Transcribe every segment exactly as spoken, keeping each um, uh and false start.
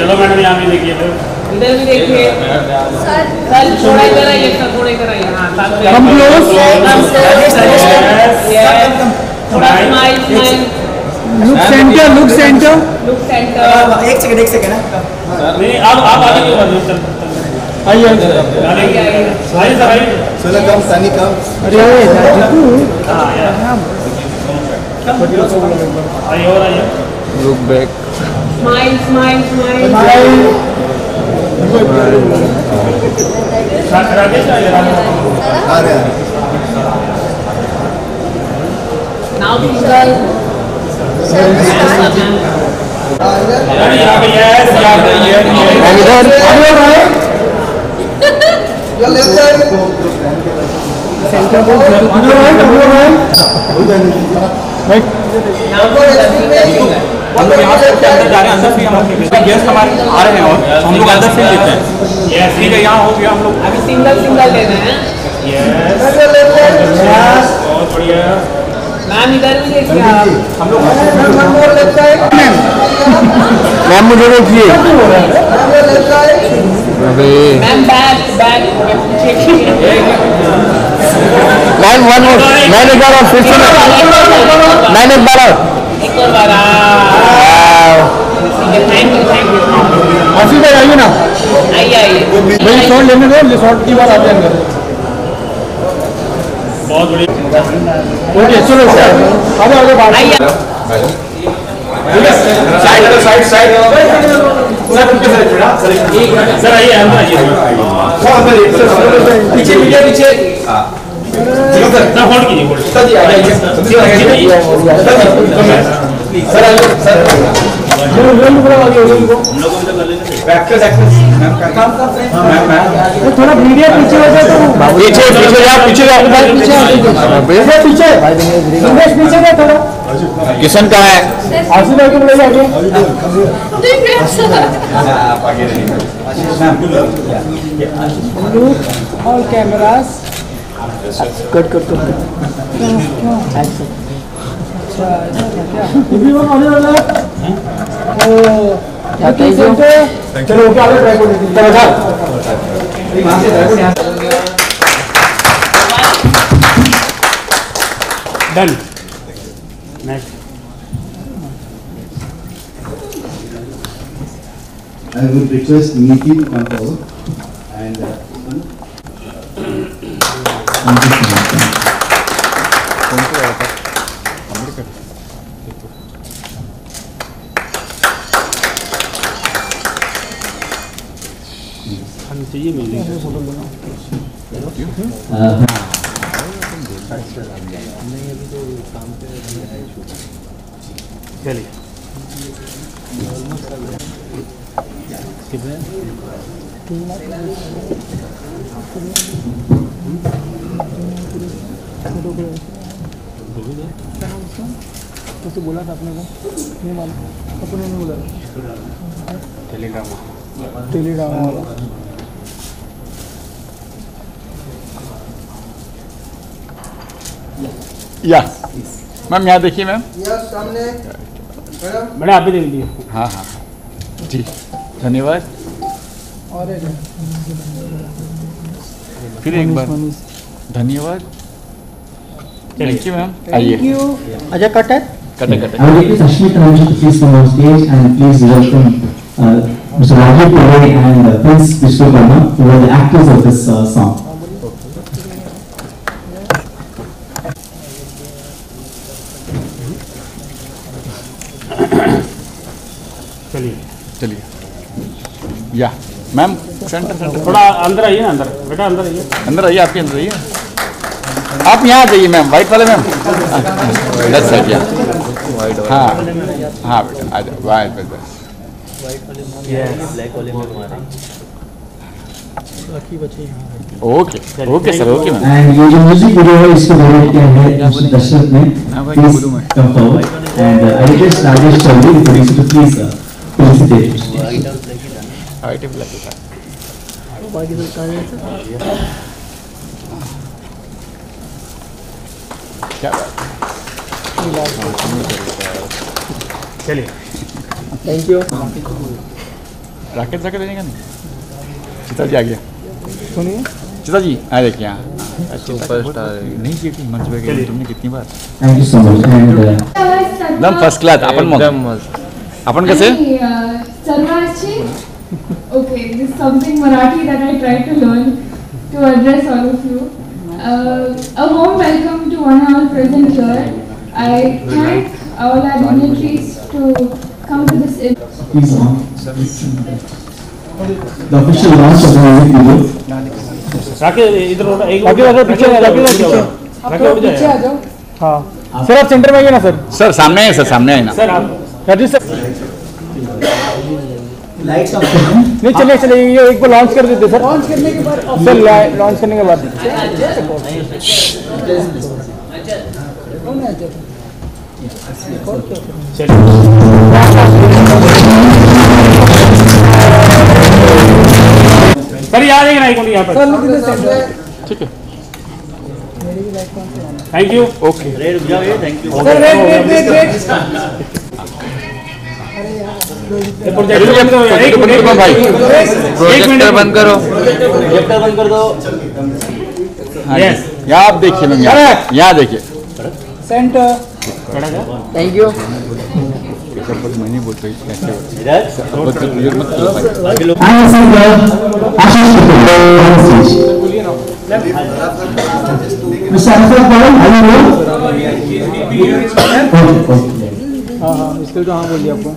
चलो मैडम यहाँ भी देखिए इधर भी देखिए सर थोड़ा इधर आइए सर थोड़ा इधर आइए हाँ साथ में हम लोग थोड़ा smile smile look centre look centre look centre एक सेकंड एक सेकंड नहीं आप आप आगे क्यों बढ़ रहे हो सर आइए आइए आइए सर आइए सोलह कम सानी कम अरे हाँ यार आइए और आइए look back smile smile smile smile Rajesh now this girl yes yes हम लोग यहाँ से जा रहे हैं अंदर से हमारे गेस्ट हमारे आ रहे हैं और हम लोग अंदर से लेते हैं ठीक है यहाँ हो गया हम लोग अभी सिंगल सिंगल लेते हैं बहुत बढ़िया मैम इधर भी देखिए हम लोग मैम मुझे देखिए ma'am back back ma'am one ma'am एक बार और फिर से मैम एक बार और एक और बार आशीष भाई आइए ना आइए आइए भाई शॉट लेने दो रिसोर्ट की बार आते हैं अंदर बहुत बढ़िया ओके चलो सर आगे आगे बात साइड साइड साइड सर उनके साथ जुड़ा सर सर आइए अंदर आइए अंदर पीछे पीछे पीछे ना होल्ड कीजिए होल्ड सर आ जाइए सर आ जाओ सर हम लोग उनसे कर लेंगे एक्सेस एक्सेस मैम का काम कर रहे हैं मैम मैम थोड़ा मीडिया पीछे हो जाए तो पीछे पीछे आप पीछे आप पीछे पीछे संदेश पीछे है थोड़ा किशन का है आशीष भाई को बुलाइए आगे हां आगे आशीष मैम और कैमरास कट कट कट अच्छा क्या भी वो आने वाला है ओ थैंक यू चलो ओके आगे ट्राई कर दीजिए चलो सर यहां से देखो यहां से done next I would request Niti to come forward and कौन से आया था? अमेरिका। हम चाहिए मिलेंगे। हाँ। नहीं अभी तो काम पे आए शूट। चलिए। कितने? उससे बोला था आपने को नहीं मालूम अपने नहीं बोला टेलीग्रामा टेलीग्रामा वाला या मैम यहाँ देखिए मैम सामने मैडम आप भी देख लीजिए हाँ हाँ जी धन्यवाद और फिर एक बार धन्यवाद थैंक यू मैम आइए अच्छा कट है कट है कट है I will Ashwit Raj please come on stage and please welcome mister Rajiv Tode and Prince Vishwakarma who are the actors of this song चलिए चलिए या मैम सेंटर सेंटर थोड़ा अंदर आइए ना अंदर बेटा अंदर आइए अंदर आइए आपके अंदर आइए आप यहाँ आ जाइए मैम वाइट वाले मैम दस साइड यहाँ हाँ हाँ बेटा आ जाओ वाइट वाइट ब्लैक वाले में okay okay sir okay ma'am and ये जो म्यूजिक वीडियो है इसके बारे में दशरथ ने please come forward and Rajesh Rajesh Chaudhary please please item लगे था बाकी तो काम है क्या बात चलिए थैंक यू राकेश जाके देने का नहीं। चिता जी आ गया, सुनिए चिता जी आ देखिए यहाँ सुपरस्टार नहीं किया मंच पे गए तुमने कितनी बार। Thank you so much. एकदम फर्स्ट क्लास। आपण एकदम मस्त। आपण कसे सर्वांची okay this something Marathi that I try to learn to address all of you. A warm welcome to one our present here. I thank all our dignitaries to come to this event. Please on. The official launch of the video. राके इधर उधर एक आगे पीछे राके पीछे आ जाओ। हां सर आप सेंटर में आइए ना सर। सर सामने है सर, सामने है ना सर। आप राजीव सर लाइट्स ऑफ नहीं चलिए चलिए ये एक बार लॉन्च कर देते सर। लॉन्च करने के बाद सर लॉन्च करने के बाद अच्छा सर याद है ना यहाँ पर ठीक है। Thank you. Okay thank you projector बंद करो, प्रोजेक्टर बंद कर दो। यस यहाँ आप देखिए मैम, यहाँ देखिए सेंटर। Thank you. मैंने बोलता इसके तो हाँ बोलिए आपको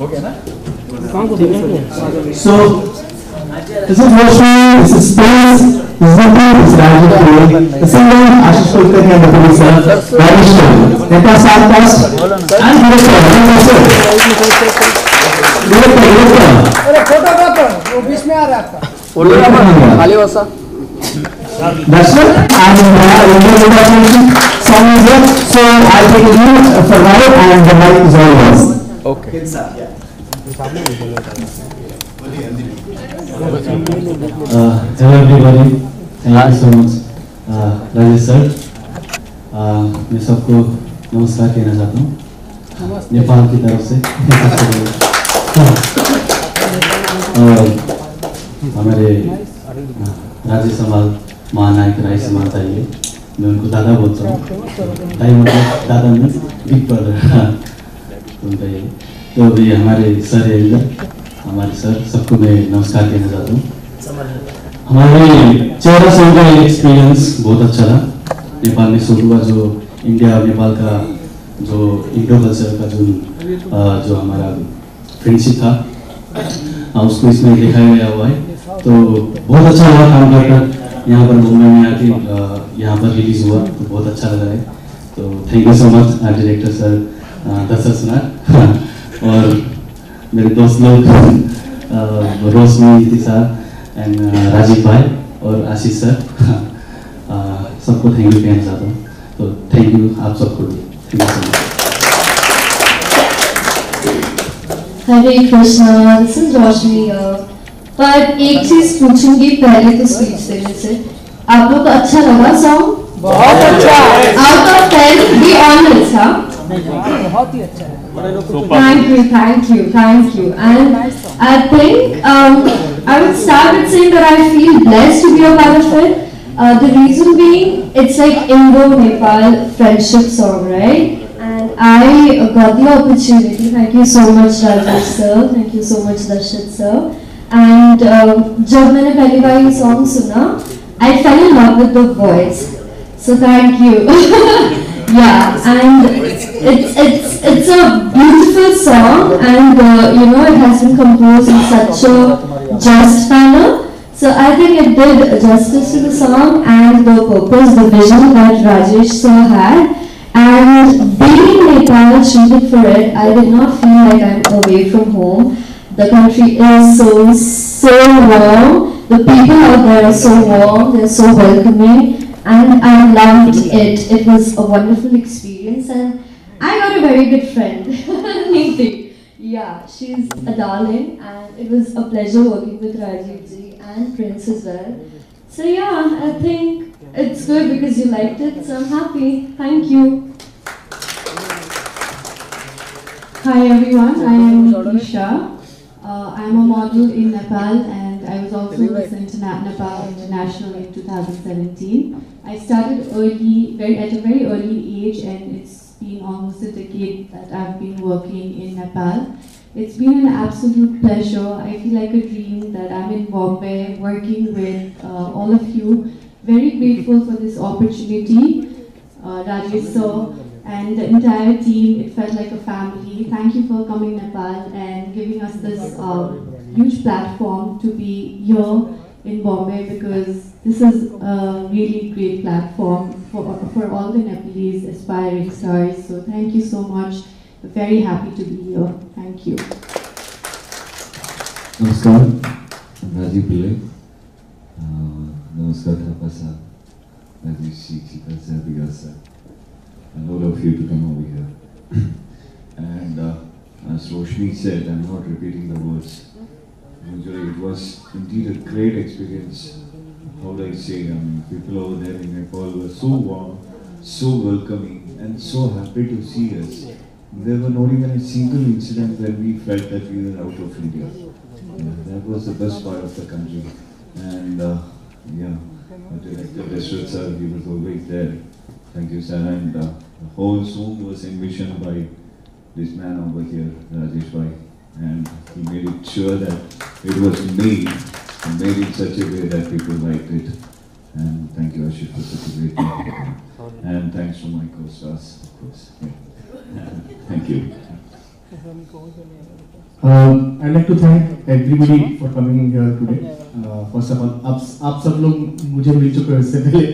हो गया ना। So This is Roshmi, this is Prince, this is Niti, this is Rajiv Thackeray, the singer Ashish Kulkarni and the producer Rajesh Chowdhury. Let us all pause and give it up. Give it up, give it up. अरे photographer वो बीच में आ रहा था। Photographer खाली वसा। Dasharth and Indian Idol song is up, so I'll take a minute for now and the mic is all yours. Okay. Hello everybody, thank you so much, Rajesh sir. मैं सबको नमस्कार कहना चाहता हूँ नेपाल की तरफ से। हमारे राजेश समाज महानायक राय समाज चाहिए, मैं उनको दादा बोलता हूँ। ताई मतलब दादा में बिग पड़ उनका ये तो अभी हमारे सर है इधर, हमारे सर सबको मैं नमस्कार कहना चाहता हूँ। हमारे चेहरा सॉन्ग का एक्सपीरियंस बहुत अच्छा था नेपाल में। शुरू हुआ जो इंडिया और नेपाल का जो इंडो कल्चर का जो जो हमारा फ्रेंडशिप था उसको इसमें दिखाया गया हुआ है, तो बहुत अच्छा हुआ काम करके। यहाँ पर मुंबई में आके यहाँ पर रिलीज हुआ तो बहुत अच्छा लगा है। तो thank you so much director sir Dashrath sir और मेरे दोस्त लोग रोशनी, नीति शाह एंड राजीव भाई और आशीष सर, सबको थैंक यू कहना चाहता हूँ। तो थैंक यू आप सबको। Hare Krishna, this is Roshni. पर एक चीज पूछूंगी पहले तो स्पीच से, जैसे आप लोग को अच्छा लगा सॉन्ग? बहुत अच्छा। Out of ten be honest था। बहुत ही अच्छा है। Thank you, thank you, thank you. And I think um, I would start with saying that I feel blessed to be a part of it. Uh, the reason being, it's like Indo-Nepal friendship song, right? And I got the opportunity. Thank you so much, Rajiv sir. Thank you so much, Dasharth sir. And जब मैंने पहली बार ये song सुना, I fell in love with the voice. So thank you. Yeah, and it's it's it's a beautiful song, and uh, you know it has been composed in such a just manner. So I think it did justice to the song and the purpose, the vision that Rajesh sir had. And being in Nepal, shooting for it, I did not feel like I'm away from home. The country is so so warm. The people out there are so warm. They're so welcoming. And I loved it. It was a wonderful experience, and I got a very good friend, Niti. Yeah, she's a darling, and it was a pleasure working with Rajiv ji and Prince as well. So yeah, I think it's good because you liked it, so I'm happy. Thank you. Hi everyone, I am Niti Shah. Uh, I am a model in Nepal and I was also Miss Interna Nepal International in two thousand seventeen. I started early, very at a very early age, and it's been almost a decade that I've been working in Nepal. It's been an absolute pleasure. I feel like a dream that I'm in Bombay working with uh, all of you. Very grateful for this opportunity, uh, Rajesh sir, and the entire team. It felt like a family. Thank you for coming to Nepal and giving us this uh, huge platform to be here in Bombay, because this is a really great platform for, for all the Nepalese aspiring stars. So thank you so much. Very happy to be here. Thank you. Namaskar. I'm Rajiv Pillai. Uh, Namaskar Thapa sir, Rajiv Shikshika sir, Vikas sir, and all of you to come over here. And uh, as Roshmi said, I'm not repeating the words. It was indeed a great experience. How do I say? I mean, people over there in Nepal were so warm, so welcoming, and so happy to see us. There were not even a single incident where we felt that we were out of India. Yeah, that was the best part of the country. And uh, yeah, Director Dasharth sir, he was always there. Thank you sir. And uh, the whole Zoom was envisioned by this man over here, Rajesh Bhai. And he made it sure that it was made, and made it such a way that people liked it. And thank you Ashish for such a great time. And thanks to my co-stars, of course. Yeah. Thank you. Um, I'd like to thank everybody for coming here today. Uh, first of all, आप आप सब लोग मुझे मिल चुके हैं इससे पहले.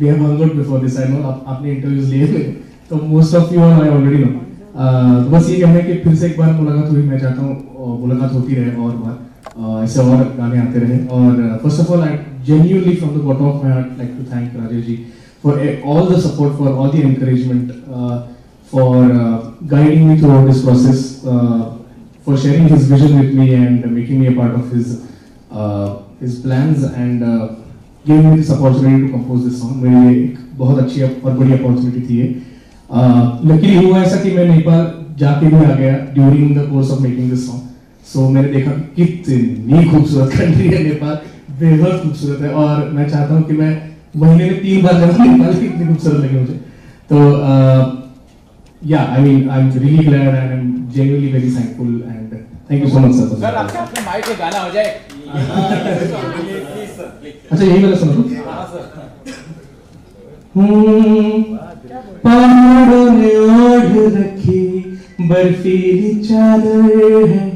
We have hung out before this. I know आप आपने interviews लिए थे, तो most of you I already know. तो बस ये कहना है कि फिर से एक बार मुलाकात हुई. मैं चाहता हूँ मुलाकात होती रहे और बार ऐसे और गाने आते रहे. और first of all, I genuinely from the bottom of my heart like to thank Rajesh ji for all the support, for all the encouragement. Uh, for uh, guiding me throughout this process, uh, for sharing his vision with me and uh, making me a part of his uh, his plans, and uh, giving me this opportunity to compose this song. मेरे लिए एक बहुत अच्छी और बड़ी opportunity थी ये. Luckily हुआ ऐसा कि मैं नेपाल जाके भी आ गया during the course of making this song. So मैंने देखा कितनी खूबसूरत country है नेपाल, बेहद खूबसूरत है, और मैं चाहता हूँ कि मैं महीने में तीन बार जाऊँ नेपाल, कितनी खूबसूरत लगे मुझे. तो yeah, I mean, I'm really glad and I'm genuinely very thankful, and thank you so much sir. Sir, आपका अपने माइक पे गाना हो जाए. अच्छा यही वाला सुनो. हां सर. हूं पहाड़ों ने ओढ़ रखी बर्फीली चादर है,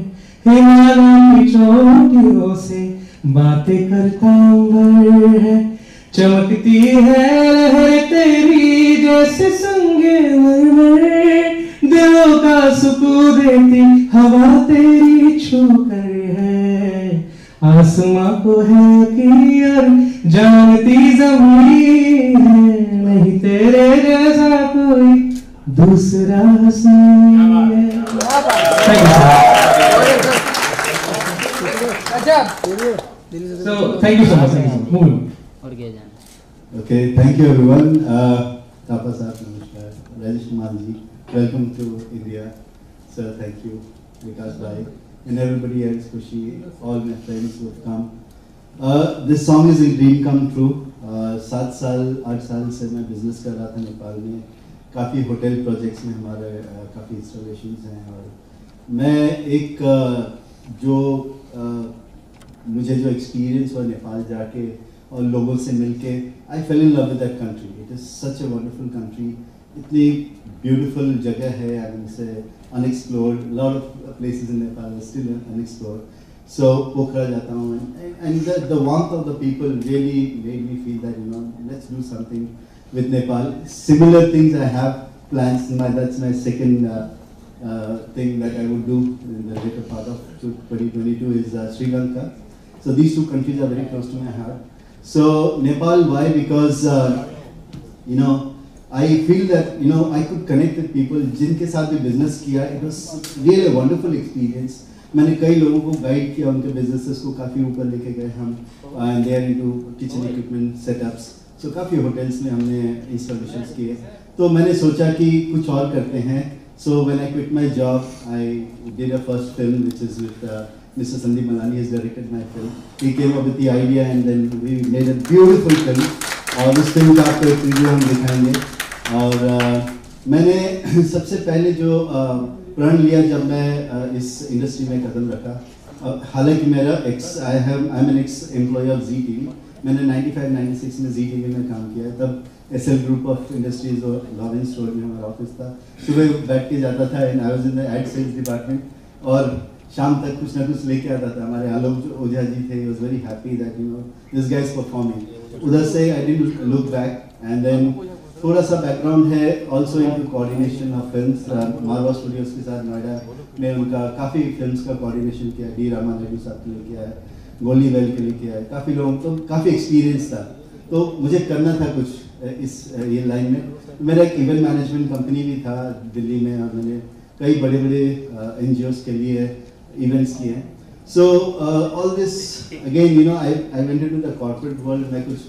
हिमालयों की चोटियों से बातें करता अंबर है, चमकती है लहर तेरी जैसे संगे मरमर, दिलों का सुकून देती हवा तेरी छूकर है, आसमां को है कि यार जानती ज़मीन है, नहीं तेरे जैसा कोई दूसरा हसीन है. So thank you so much, thank you so much. Move on. Okay, thank you everyone. Uh, Thapa sir, namaskar. Rajesh Kumar ji, welcome to India. Sir, thank you. Vikas bhai and everybody else, Kushi, all my friends who have come. Uh, this song is a dream come true. सात साल, आठ साल से मैं business कर रहा था नेपाल में. काफी hotel projects में हमारे काफी installations हैं, और मैं एक जो मुझे जो experience हुआ नेपाल जाके और लोगों से मिलके, I fell in love with that country. It is such a wonderful country. इतनी beautiful जगह है, I mean say unexplored. A lot of places in Nepal are still unexplored. So Pokhara जाता हूँ, and and the the warmth of the people really made me feel that you know let's do something with Nepal. Similar things I have plans. My that's my second uh, uh, thing that I would do in the later part of twenty twenty-two is uh, Sri Lanka. So these two countries are very close to my heart. So Nepal, why? Because uh, you know I feel that you know I could connect with people जिनके साथ भी business किया. It was really a wonderful experience. मैंने कई लोगों को guide किया, उनके businesses को काफी ऊपर लेके गए हम, and they are into kitchen equipment setups. So काफी hotels में हमने installations किए. तो मैंने सोचा कि कुछ और करते हैं. So when I quit my job, I did a first film, which is with uh, Mister Sandeep Malani has directed my film. He came up with the idea, and then we made a beautiful film. और उस film का आपको एक video हम दिखाएंगे. और uh, मैंने सबसे पहले जो uh, प्रण लिया जब मैं uh, इस इंडस्ट्री में कदम रखा, uh, हालांकि मेरा ex I have I am an ex employ of Zee team. मैंने नाइन्टी फाइव नाइन्टी सिक्स में जी टीवी में काम किया. तब S L group of industries और लॉरेंस रोड में हमारा ऑफिस था. सुबह बैठ के जाता था and I was in the ad sales department, और शाम तक कुछ ना कुछ लेके आता था. हमारे आलोक ओझा जी थे, was very happy that you know this guys performing. उधर से I didn't look back. And then थोड़ा सा बैकग्राउंड है also into coordination of film. Marvel studios के साथ नोएडा में उनका काफ़ी फिल्म्स का कोऑर्डिनेशन किया. डी रामा रेड्डी साहब के लिए किया है, गोली वेल के लिए किया है, काफ़ी लोगों को तो काफ़ी एक्सपीरियंस था. तो मुझे करना था कुछ इस ये लाइन में. मेरा एक इवेंट मैनेजमेंट कंपनी भी था दिल्ली में, और मैंने कई बड़े बड़े एन जी ओज के लिए इवेंट्स किए हैं. So all this again you know I I went into the corporate world. मैं कुछ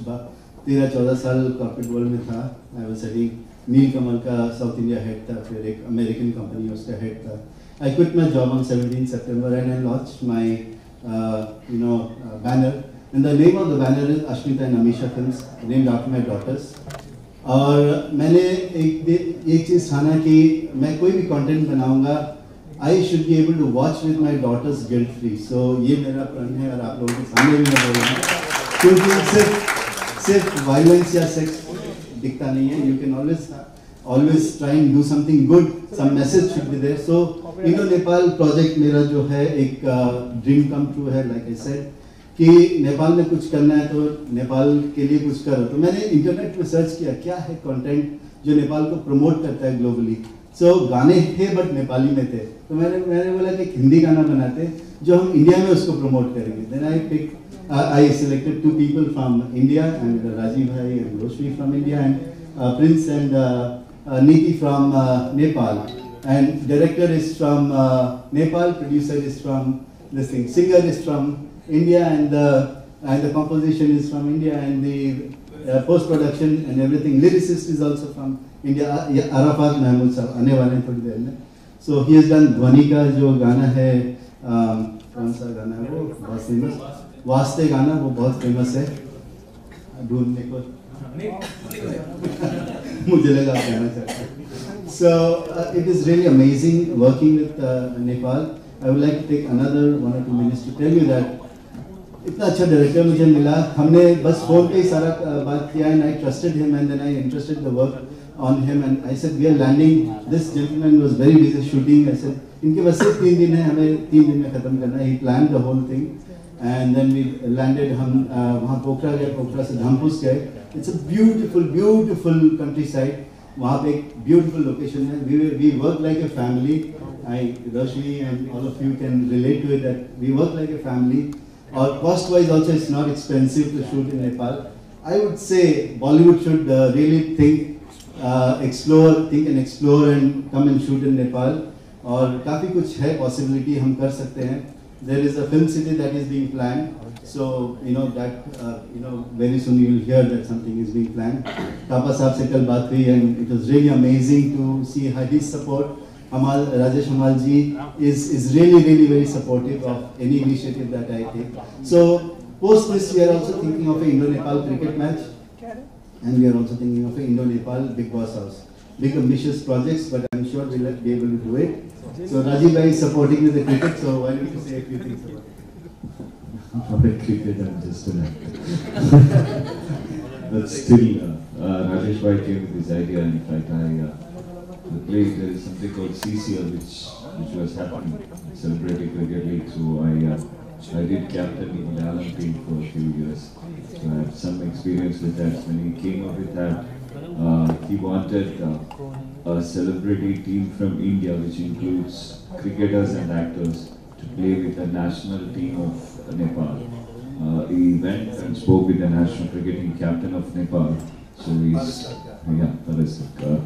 तेरह चौदह साल कॉर्पोरेट वर्ल्ड में था. I was heading Neel Kamal का साउथ इंडिया हेड था, फिर एक अमेरिकन कंपनी उसका हेड था. I quit my job on seventeen September and I launch my you know banner, and the name of the banner is Ashmita and Amisha films, named after my daughters. और मैंने एक एक चीज़ ठाना कि मैं कोई भी कंटेंट बनाऊँगा, I should be able to watch with my daughters guilt free. So ये मेरा प्रण है, और आप लोगों के सामने भी मैं बोल रहा हूँ, क्योंकि सिर्फ सिर्फ वायलेंस या सेक्स दिखता नहीं है. You can always always try and do something good. Some message should be there. So Indo Nepal project मेरा जो है एक dream come true है. Like I said कि नेपाल में कुछ करना है तो नेपाल के लिए कुछ करो. तो मैंने इंटरनेट पर सर्च किया क्या है कंटेंट जो नेपाल को प्रमोट करता है ग्लोबली. सो so, गाने थे बट नेपाली में थे. तो मैंने मैंने बोला कि हिंदी गाना बनाते जो हम इंडिया में उसको प्रमोट करेंगे. Then I pick I selected two people from India, and Rajiv भाई and Roshmi from India, and Prince and Niti from Nepal, and director is from Nepal, producer is from this thing, singer is from India, and the and the composition is from India, and the uh, post production and everything, lyricist is also from India. Arafat Mehmood sir आने वाले थोड़ी देर में. So he has done ध्वनि का जो गाना है, कौन सा गाना है वो बहुत फेमस, वास्ते गाना, वो बहुत फेमस है. ढूंढने को मुझे लगा आप गाना चाहते हैं. So uh, it is really amazing working with uh, Nepal. I would like to take another one or two minutes to tell you that इतना अच्छा डायरेक्टर मुझे मिला. हमने बस फोन पे ही सारा बात किया, and I trusted him, and then I interested the work on him, and I said we are landing. This gentleman was very busy shooting. I said इनके बस सिर्फ तीन दिन है, हमें तीन दिन में खत्म करना है. ही plan the whole thing, and then we landed. हम वहाँ पोखरा गए, पोखरा से धम्पुश गए. It's a beautiful beautiful countryside. वहाँ पे एक ब्यूटिफुल लोकेशन है. We we work like a family. I, Roshni and all of you can relate to it that we work like a family. Or cost-wise also, it's not expensive to shoot in Nepal. I would say Bollywood should uh, really think, uh, explore, think and explore, and come and shoot in Nepal. और काफी कुछ है possibility हम कर सकते हैं. There is a film city that is being planned. So you know that uh, you know very soon you will hear that something is being planned. Thapa साहब से कल बात हुई, and it was really amazing to see his support. Amal, Rajesh Amal ji is, is really, really very supportive of any initiative that I take. So, post this we are also thinking of an Indo-Nepal cricket match, and we are also thinking of an Indo-Nepal Big Boss House. Big ambitious projects, but I am sure we will be able to do it. So, Rajiv bhai is supporting with the cricket, so why don't you say a few things about it? I'm a cricket, I'm just an actor. But still, uh, uh, Rajesh bhai came with this idea, and in fact I... Uh, The play, there is something called C C L which which was happening, Celebrating Cricket League. So I uh, I did captain the Malayalam team for a few years. So I have some experience with that. When he came up with that, uh, he wanted uh, a celebrity team from India, which includes cricketers and actors, to play with the national team of Nepal. Uh, he went and spoke with the national cricketing captain of Nepal. So he's yeah, Sankar.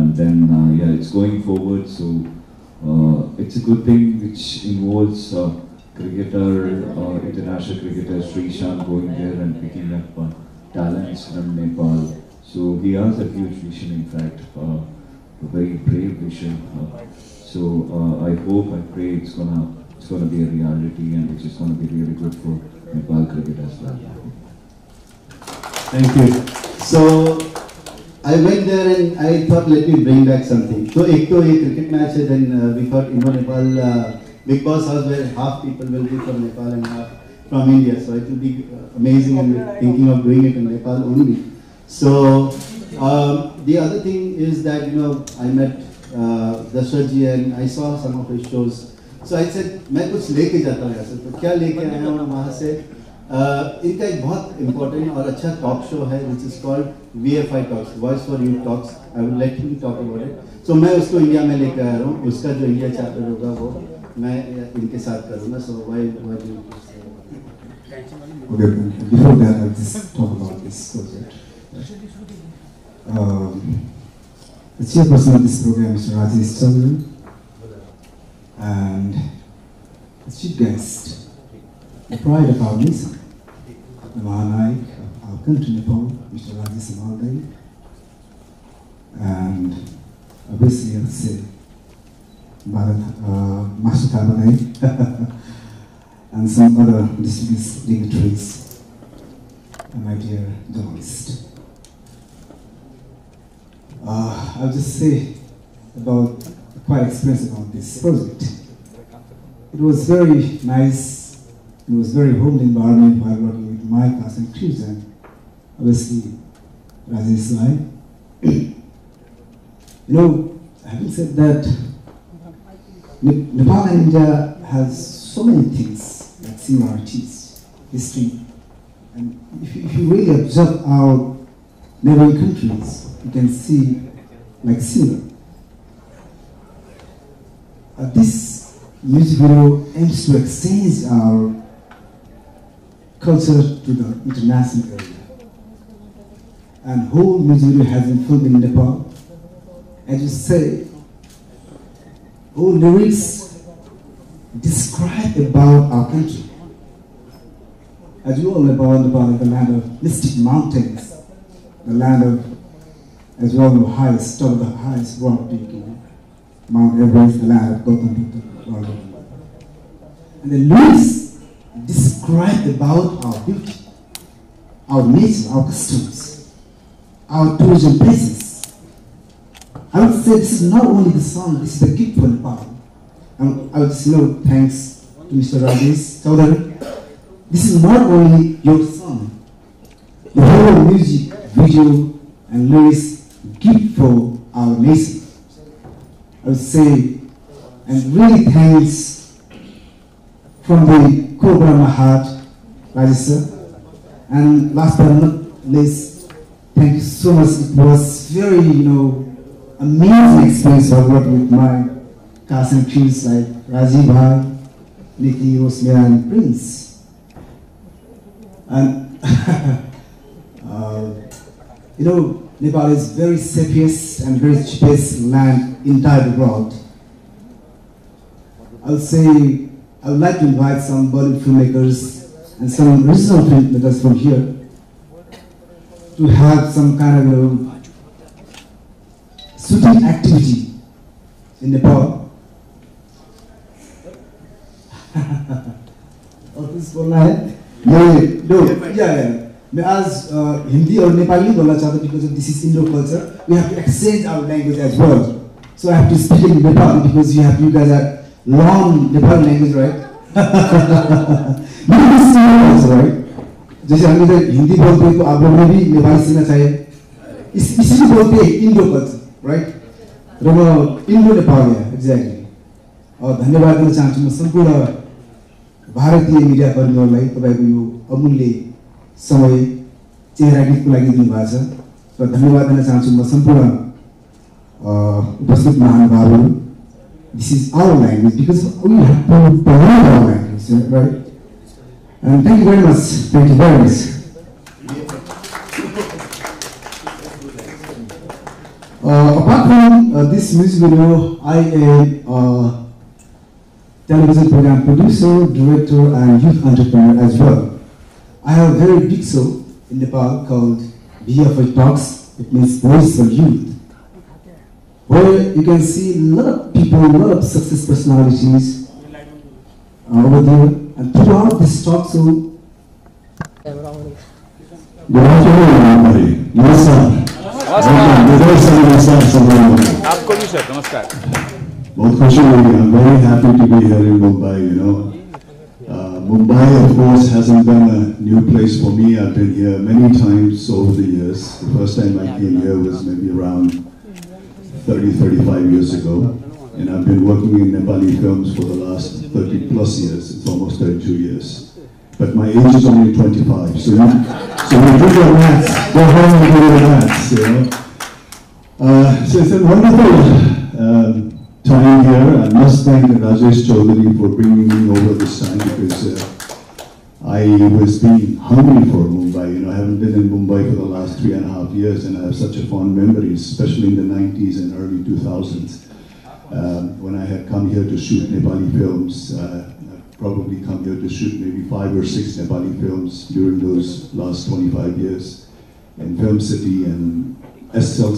And then uh, yeah, it's going forward. So uh, it's a good thing which involves uh, cricketer, uh, international cricketer Srikanth going there and picking up uh, talents from Nepal. So he has a huge vision, in fact, uh, a very brave vision. Uh, so uh, I hope and pray it's gonna it's gonna be a reality, and which is gonna be really good for Nepal cricket as well. Thank you. So I went there and I thought, let me bring back something. So ek to ek cricket match hai, then uh, we thought, you know, Nepal uh, Big Boss house where half people will be from Nepal and half from India. So it will be uh, amazing, and we're thinking of doing it in Nepal only. So um, the other thing is that, you know, I met uh, Dasharth ji and I saw some of his shows. So I said, मैं कुछ लेके जाता हूँ यहाँ से, तो क्या लेके आया हूँ वहाँ से? इनका एक बहुत important और अच्छा talk show है, which is called V F I Talks, Voice for Youth Talks. I would let him talk about it. So मैं उसको इंडिया में लेके आया हूँ, उसका जो इंडिया chapter होगा वो मैं इनके साथ करूँगा. So why why do you say? Okay, before that, I'll just talk about this subject. Um, the chairperson of this program is Rajesh Chowdhury, and the chief guest, the pride of our nation, the Mahanaik of our country Nepal, Mister Rajesh Chowdhury, and obviously I'll say Master Thapa and some other distinguished dignitaries, and my dear journalist. Uh, I'll just say about quite experience about this project. It was very nice. It was very homely environment while working with my class and crews, and obviously Rajesh and I. You know, having said that, Nepal and India has so many things like similarities, history, and if you, if you really observe our neighboring countries, you can see like similar. Uh, this music video aims to exchange our culture to the international area. And whole music video has been filmed in Nepal. As you say, all lyrics describe about our country. As you all know, about Nepal is the land of mystic mountains, the land of, as well, the highest, top of the highest rock peak, Mount Everest, the land of Gautam Buddha. And the lyrics describe about our beauty, our nature, our customs, our tourism places. I would say this is not only the song, this is the gift for Nepal. And I would say, no, thanks to Mister Rajesh Chowdhury. This is not only your song, the whole music, video, and lyrics gift for our nation. I would say, and really thanks from the core of my heart, Rajesh. And last but not least, thank you so much. It was very, you know, amazing experience I worked with my cast and crews like Rajiv, Niti, Roshmi, and Prince. And, uh, you know, Nepal is very safest and very cheapest land in the entire world. I'll say, I would like to invite some Bollywood filmmakers and some regional filmmakers from here to have some kind of shooting activity in Nepal. और किस बोलना है? ये दो क्या है? मैं आज हिंदी और नेपाली बोलना चाहता हूँ because this is Indo culture. We have to exchange our language as well. So I have to speak in Nepali because you have you guys have long Nepali language, right? Because Sinhalese, right? जैसे हम इधर हिंदी बोलते हैं तो आप लोगों भी नेपाली सीखना चाहिए. इस इसी बोलते हैं Indo culture, right? तो वो Indo नेपाल है, exactly. और धन्यवाद देना चाहता हूँ संपूर्ण भारतीय मीडिया पर जो लाइक तो भाई वो अमूल्य समय चेहरा गीत को लगी दिन भाषा पर धन्यवाद देना चाहता हूँ संपूर्ण उपस्थित महानुभावों. This is our language because we have to learn our language, right? And thank you very much. Thank you very much. Uh, apart from uh, this music video, I am a television program producer, director, and youth entrepreneur as well. I have a very big show in Nepal called B F Y Talks. It means Voice for Youth. where you can see a lot of people, a lot of success personalities uh, over there. And throughout this talk, so... Good afternoon, Ramari. Namaskar. Namaskar. Namaskar. बहुत खुशी हो रही है. Very happy to be here in Mumbai. You know, uh, Mumbai of course hasn't been a new place for me. I've been here many times over the years. The first time I came here was maybe around thirty, thirty-five years ago, and I've been working in Nepali films for the last thirty plus years. It's almost thirty-two years. But my age is only twenty-five. So, you know, so we do your maths. Go home and do your maths. You know. Uh, so it's a wonderful. Uh, Time here. I must thank Rajesh Chowdhury for bringing me over this time because uh, I was being hungry for Mumbai. You know, I haven't been in Mumbai for the last three and a half years, and I have such a fond memory, especially in the nineties and early two thousands, uh, when I had come here to shoot Nepali films. Uh, I've probably come here to shoot maybe five or six Nepali films during those last twenty-five years, in Film City and Essel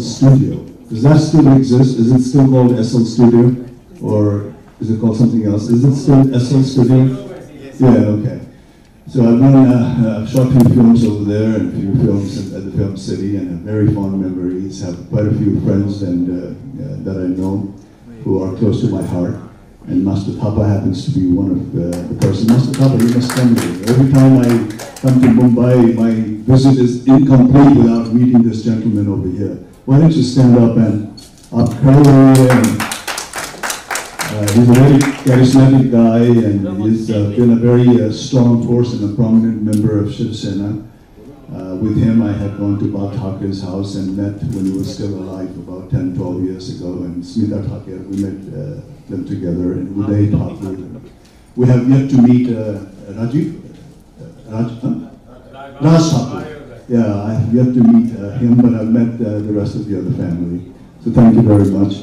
Studio. Does that still exist? Is it still called Essel Studio? Or is it called something else? Is it still Essel Studio? Yeah, okay. So I've done, uh, I've shot a few films over there and a few films at the Film City and have very fond memories. Have quite a few friends and uh, uh, that I know who are close to my heart. And Master Thapa happens to be one of uh, the person. Master Thapa, you must come here. Every time I come to Mumbai, my visit is incomplete without meeting this gentleman over here. Why don't you stand up and up uh, he's a very charismatic guy and he's uh, been a very uh, strong force and a prominent member of Shiv Sena. Uh, with him I had gone to Bal Thackeray's house and met when he was still alive about ten, twelve years ago, and Smita Thackeray, we met uh, them together, and Udaipur Thackeray. We have yet to meet uh, Rajiv, uh, Raj, huh? Raj Thackeray. Yeah, I have yet to meet uh, him, but I've met uh, the rest of the other family. So thank you very much.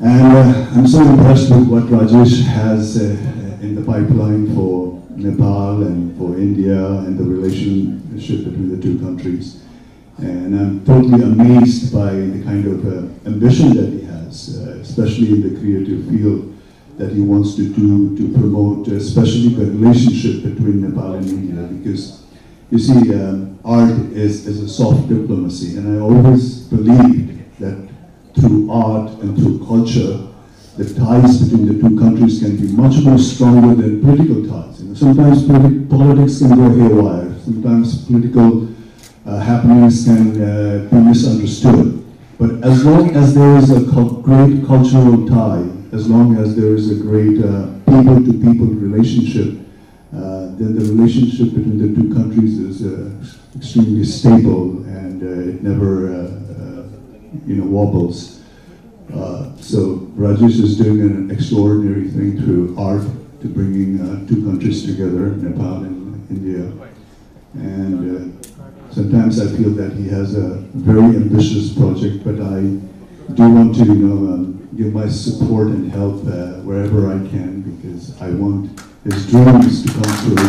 And uh, I'm so impressed with what Rajesh has uh, in the pipeline for Nepal and for India and the relationship between the two countries. And I'm totally amazed by the kind of uh, ambition that he has, uh, especially in the creative field that he wants to do to promote, especially the relationship between Nepal and India, because you see, um, art is, is a soft diplomacy, and I always believed that through art and through culture, the ties between the two countries can be much more stronger than political ties. You know, sometimes politi politics can go haywire, sometimes political uh, happenings can uh, be misunderstood. But as long as there is a great cultural tie, as long as there is a great uh, people-to-people relationship, Uh, then the relationship between the two countries is uh, extremely stable and uh, it never, uh, uh, you know, wobbles. Uh, so Rajesh is doing an extraordinary thing through art to bringing uh, two countries together, Nepal and India. And uh, sometimes I feel that he has a very ambitious project, but I do want to, you know, um, give my support and help uh, wherever I can, because I want his dreams to come through.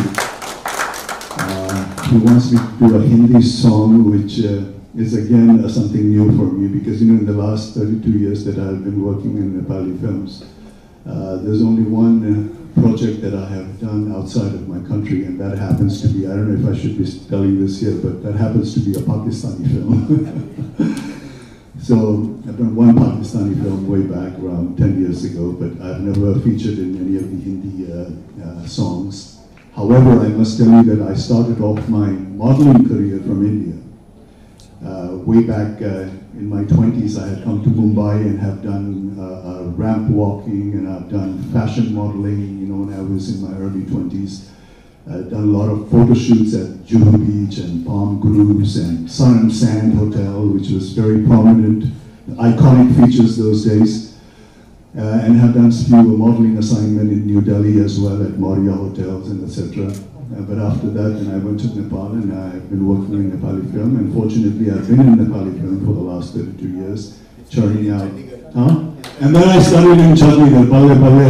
Uh, he wants me to do a Hindi song, which uh, is again uh, something new for me, because you know, in the last thirty-two years that I've been working in Nepali films, uh, there's only one uh, project that I have done outside of my country, and that happens to be, I don't know if I should be telling this here, but that happens to be a Pakistani film. So I've done one Pakistani film way back around ten years ago, but I've never featured in any of the Hindi uh, uh, songs. However, I must tell you that I started off my modeling career from India. Uh, way back uh, in my twenties, I had come to Mumbai and have done uh, uh, ramp walking, and I've done fashion modeling, you know, when I was in my early twenties. I've done a lot of photo shoots at Juhu Beach and Palm Groves and Sun and Sand Hotel, which was very prominent, iconic features those days. Uh, and have done a few modeling assignment in New Delhi as well at Maurya Hotels and et cetera. Uh, but after that, then I went to Nepal and I've been working in Nepali film. And fortunately, I've been in Nepali film for the last thirty-two years, churning out. Huh? And then I started in Chandigarh, Balle Balle.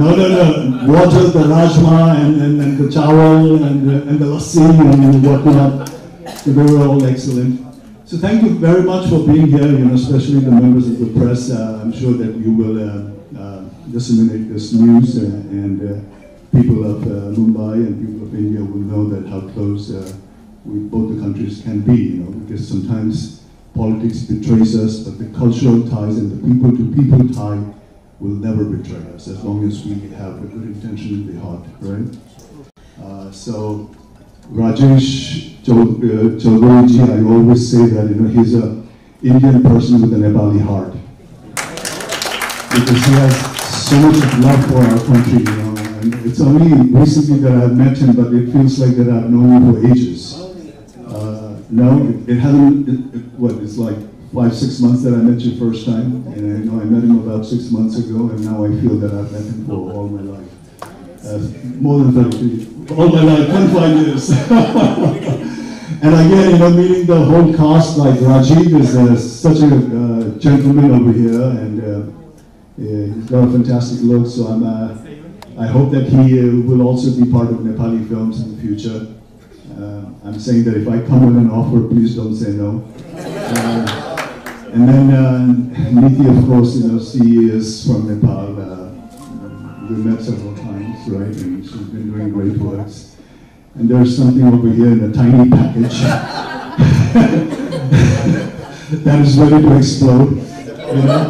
No, no, no. Waters, the rajma, and, and, and the chawal, and, and the lassi, and, and the whatnot. They were all excellent. So thank you very much for being here, you know, especially the members of the press. Uh, I'm sure that you will uh, uh, disseminate this news, uh, and uh, people of uh, Mumbai and people of India will know that how close uh, we, both the countries can be, you know, because sometimes politics betrays us, but the cultural ties and the people-to-people tie will never betray us, as long as we have a good intention in the heart, right? Uh, so, Rajesh Chowdhury, I always say that, you know, he's an Indian person with a Nepali heart. Because he has so much love for our country, you know, and it's only recently that I've met him, but it feels like that I've known him for ages. Uh, no, it, it hasn't, it, it, what, it's like five, six months that I met you first time, and I you know I met him about six months ago, and now I feel that I've met him for all my life. Uh, more than thirty. All my life, twenty-five years. And again, you know, meeting the whole cast, like Rajiv is uh, such a uh, gentleman over here, and uh, yeah, he's got a fantastic look. So I'm, uh, I hope that he uh, will also be part of Nepali films in the future. Uh, I'm saying that if I come with an offer, please don't say no. Uh, and then uh, Niti, of course, you know, she is from Nepal. Uh, we met several times, right? And she's been doing great works. And there's something over here in a tiny package that is ready to explode. You know?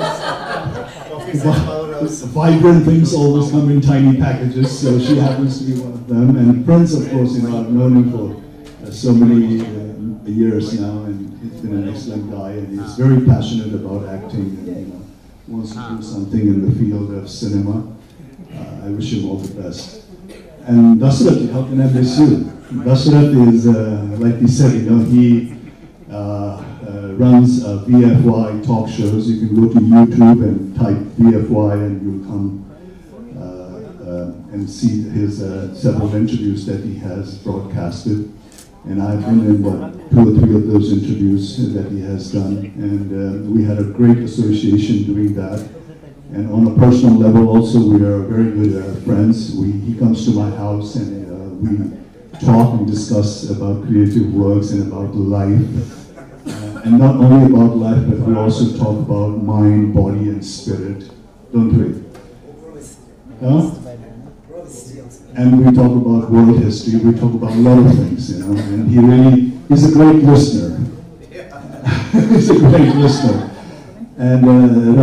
Vibrant things always come in tiny packages, so she happens to be one of them. And Prince, of course, you know, I've known him for uh, so many uh, years now, and he's been an excellent guy, and he's very passionate about acting, and you know, wants to do something in the field of cinema. Uh, I wish him all the best. And Dasharth, how can I miss you? Dasharth is, uh, like he said, you know, he uh, uh, runs uh, B F Y talk shows. You can go to YouTube and type B F Y and you'll come uh, uh, and see his uh, several interviews that he has broadcasted. And I've been in what, two or three of those interviews that he has done. And uh, we had a great association doing that. And on a personal level also, we are very good uh, friends. We, he comes to my house and uh, we talk and discuss about creative works and about life. Uh, and not only about life, but we also talk about mind, body, and spirit, don't we? Huh? And we talk about world history, we talk about a lot of things, you know, and he really is a great listener. He's a great listener. And uh,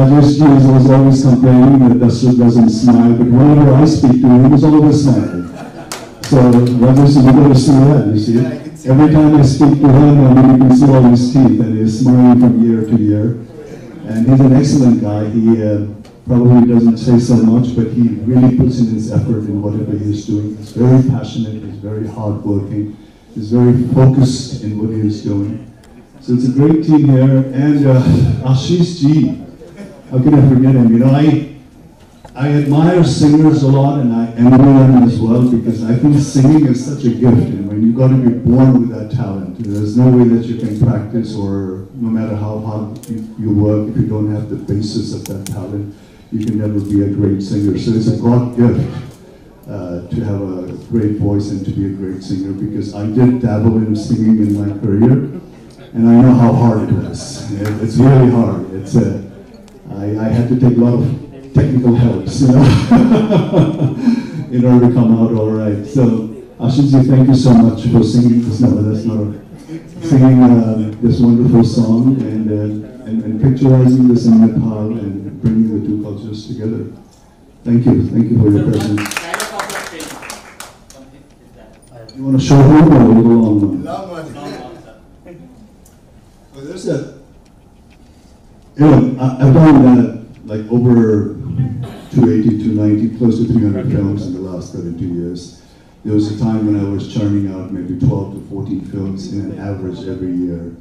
Rajesh Ji was always complaining that Dasharth doesn't smile, but whenever I speak to him, he was always smiling. So Rajesh Ji, you got to see that, you see. Every time I speak to him, I mean, you can see all his teeth, and he's smiling from year to year. And he's an excellent guy. He uh, probably doesn't say so much, but he really puts in his effort in whatever he's doing. He's very passionate, he's very hardworking, he's very focused in what he is doing. So it's a great team here, and uh, Ashish Ji, how can I forget him? You know, I, I admire singers a lot, and I envy them as well, because I think singing is such a gift, and when you've got to be born with that talent, there's no way that you can practice, or no matter how hard you, you work, if you don't have the basis of that talent, you can never be a great singer. So it's a God gift. Uh, to have a great voice and to be a great singer, because I did dabble in singing in my career, and I know how hard it was. It's really hard. It's uh, I, I had to take a lot of technical helps, you know, in order to come out all right. So, Ashishji, thank you so much for singing this. No, that's not singing uh, this wonderful song, and, uh, and and picturizing this in Nepal and bringing the two cultures together. Thank you. Thank you for your presence. You want to show him or a little long one? So there's a, you know, I've done uh, like over two eighty, two ninety, close to three hundred films in the last thirty-two years. There was a time when I was churning out maybe twelve to fourteen films in an average every year.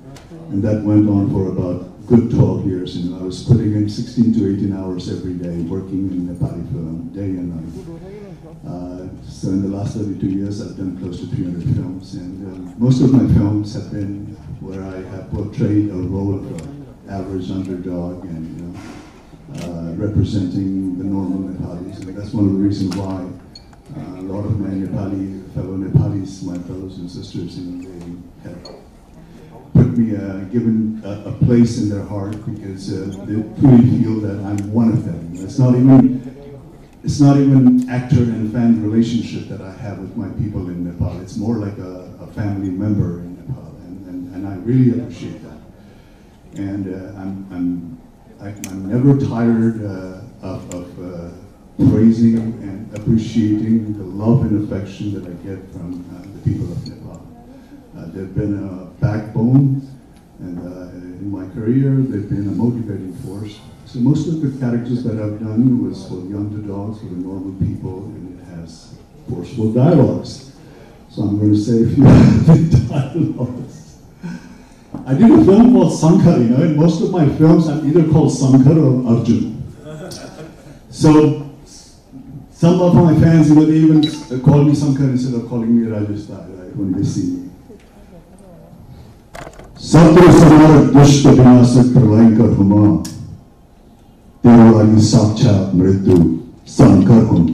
And that went on for about good twelve years. And I was putting in sixteen to eighteen hours every day, working in Nepali film, day and night. Uh, so in the last thirty-two years, I've done close to three hundred films. And uh, most of my films have been where I have portrayed a role of an average underdog and, you know, uh, representing the normal Nepalis. And that's one of the reasons why uh, a lot of my Nepali fellow Nepalis, my brothers and sisters, you know, they have me uh, given a, a place in their heart because uh, they truly feel that I'm one of them. It's not even it's not even actor and fan relationship that I have with my people in Nepal. It's more like a, a family member in Nepal, and, and, and I really appreciate that. And uh, I'm I'm I, I'm never tired uh, of, of uh, praising and appreciating the love and affection that I get from uh, the people of Nepal. Uh, they've been a backbone, and uh, in my career, they've been a motivating force. So most of the characters that I've done was for the underdogs, for the normal people, and it has forceful dialogues. So I'm going to say a few of the dialogues. I did a film called Sankar, you know, in most of my films I'm either called Sankar or Arjun. So some of my fans, you know, they even call me Sankar instead of calling me Rajesh Chowdhury, right, when they see me. Satya Samara Dushta Vinasak Pralayankar Huma Tero Lagi Sakshat Mritu Sankar Huma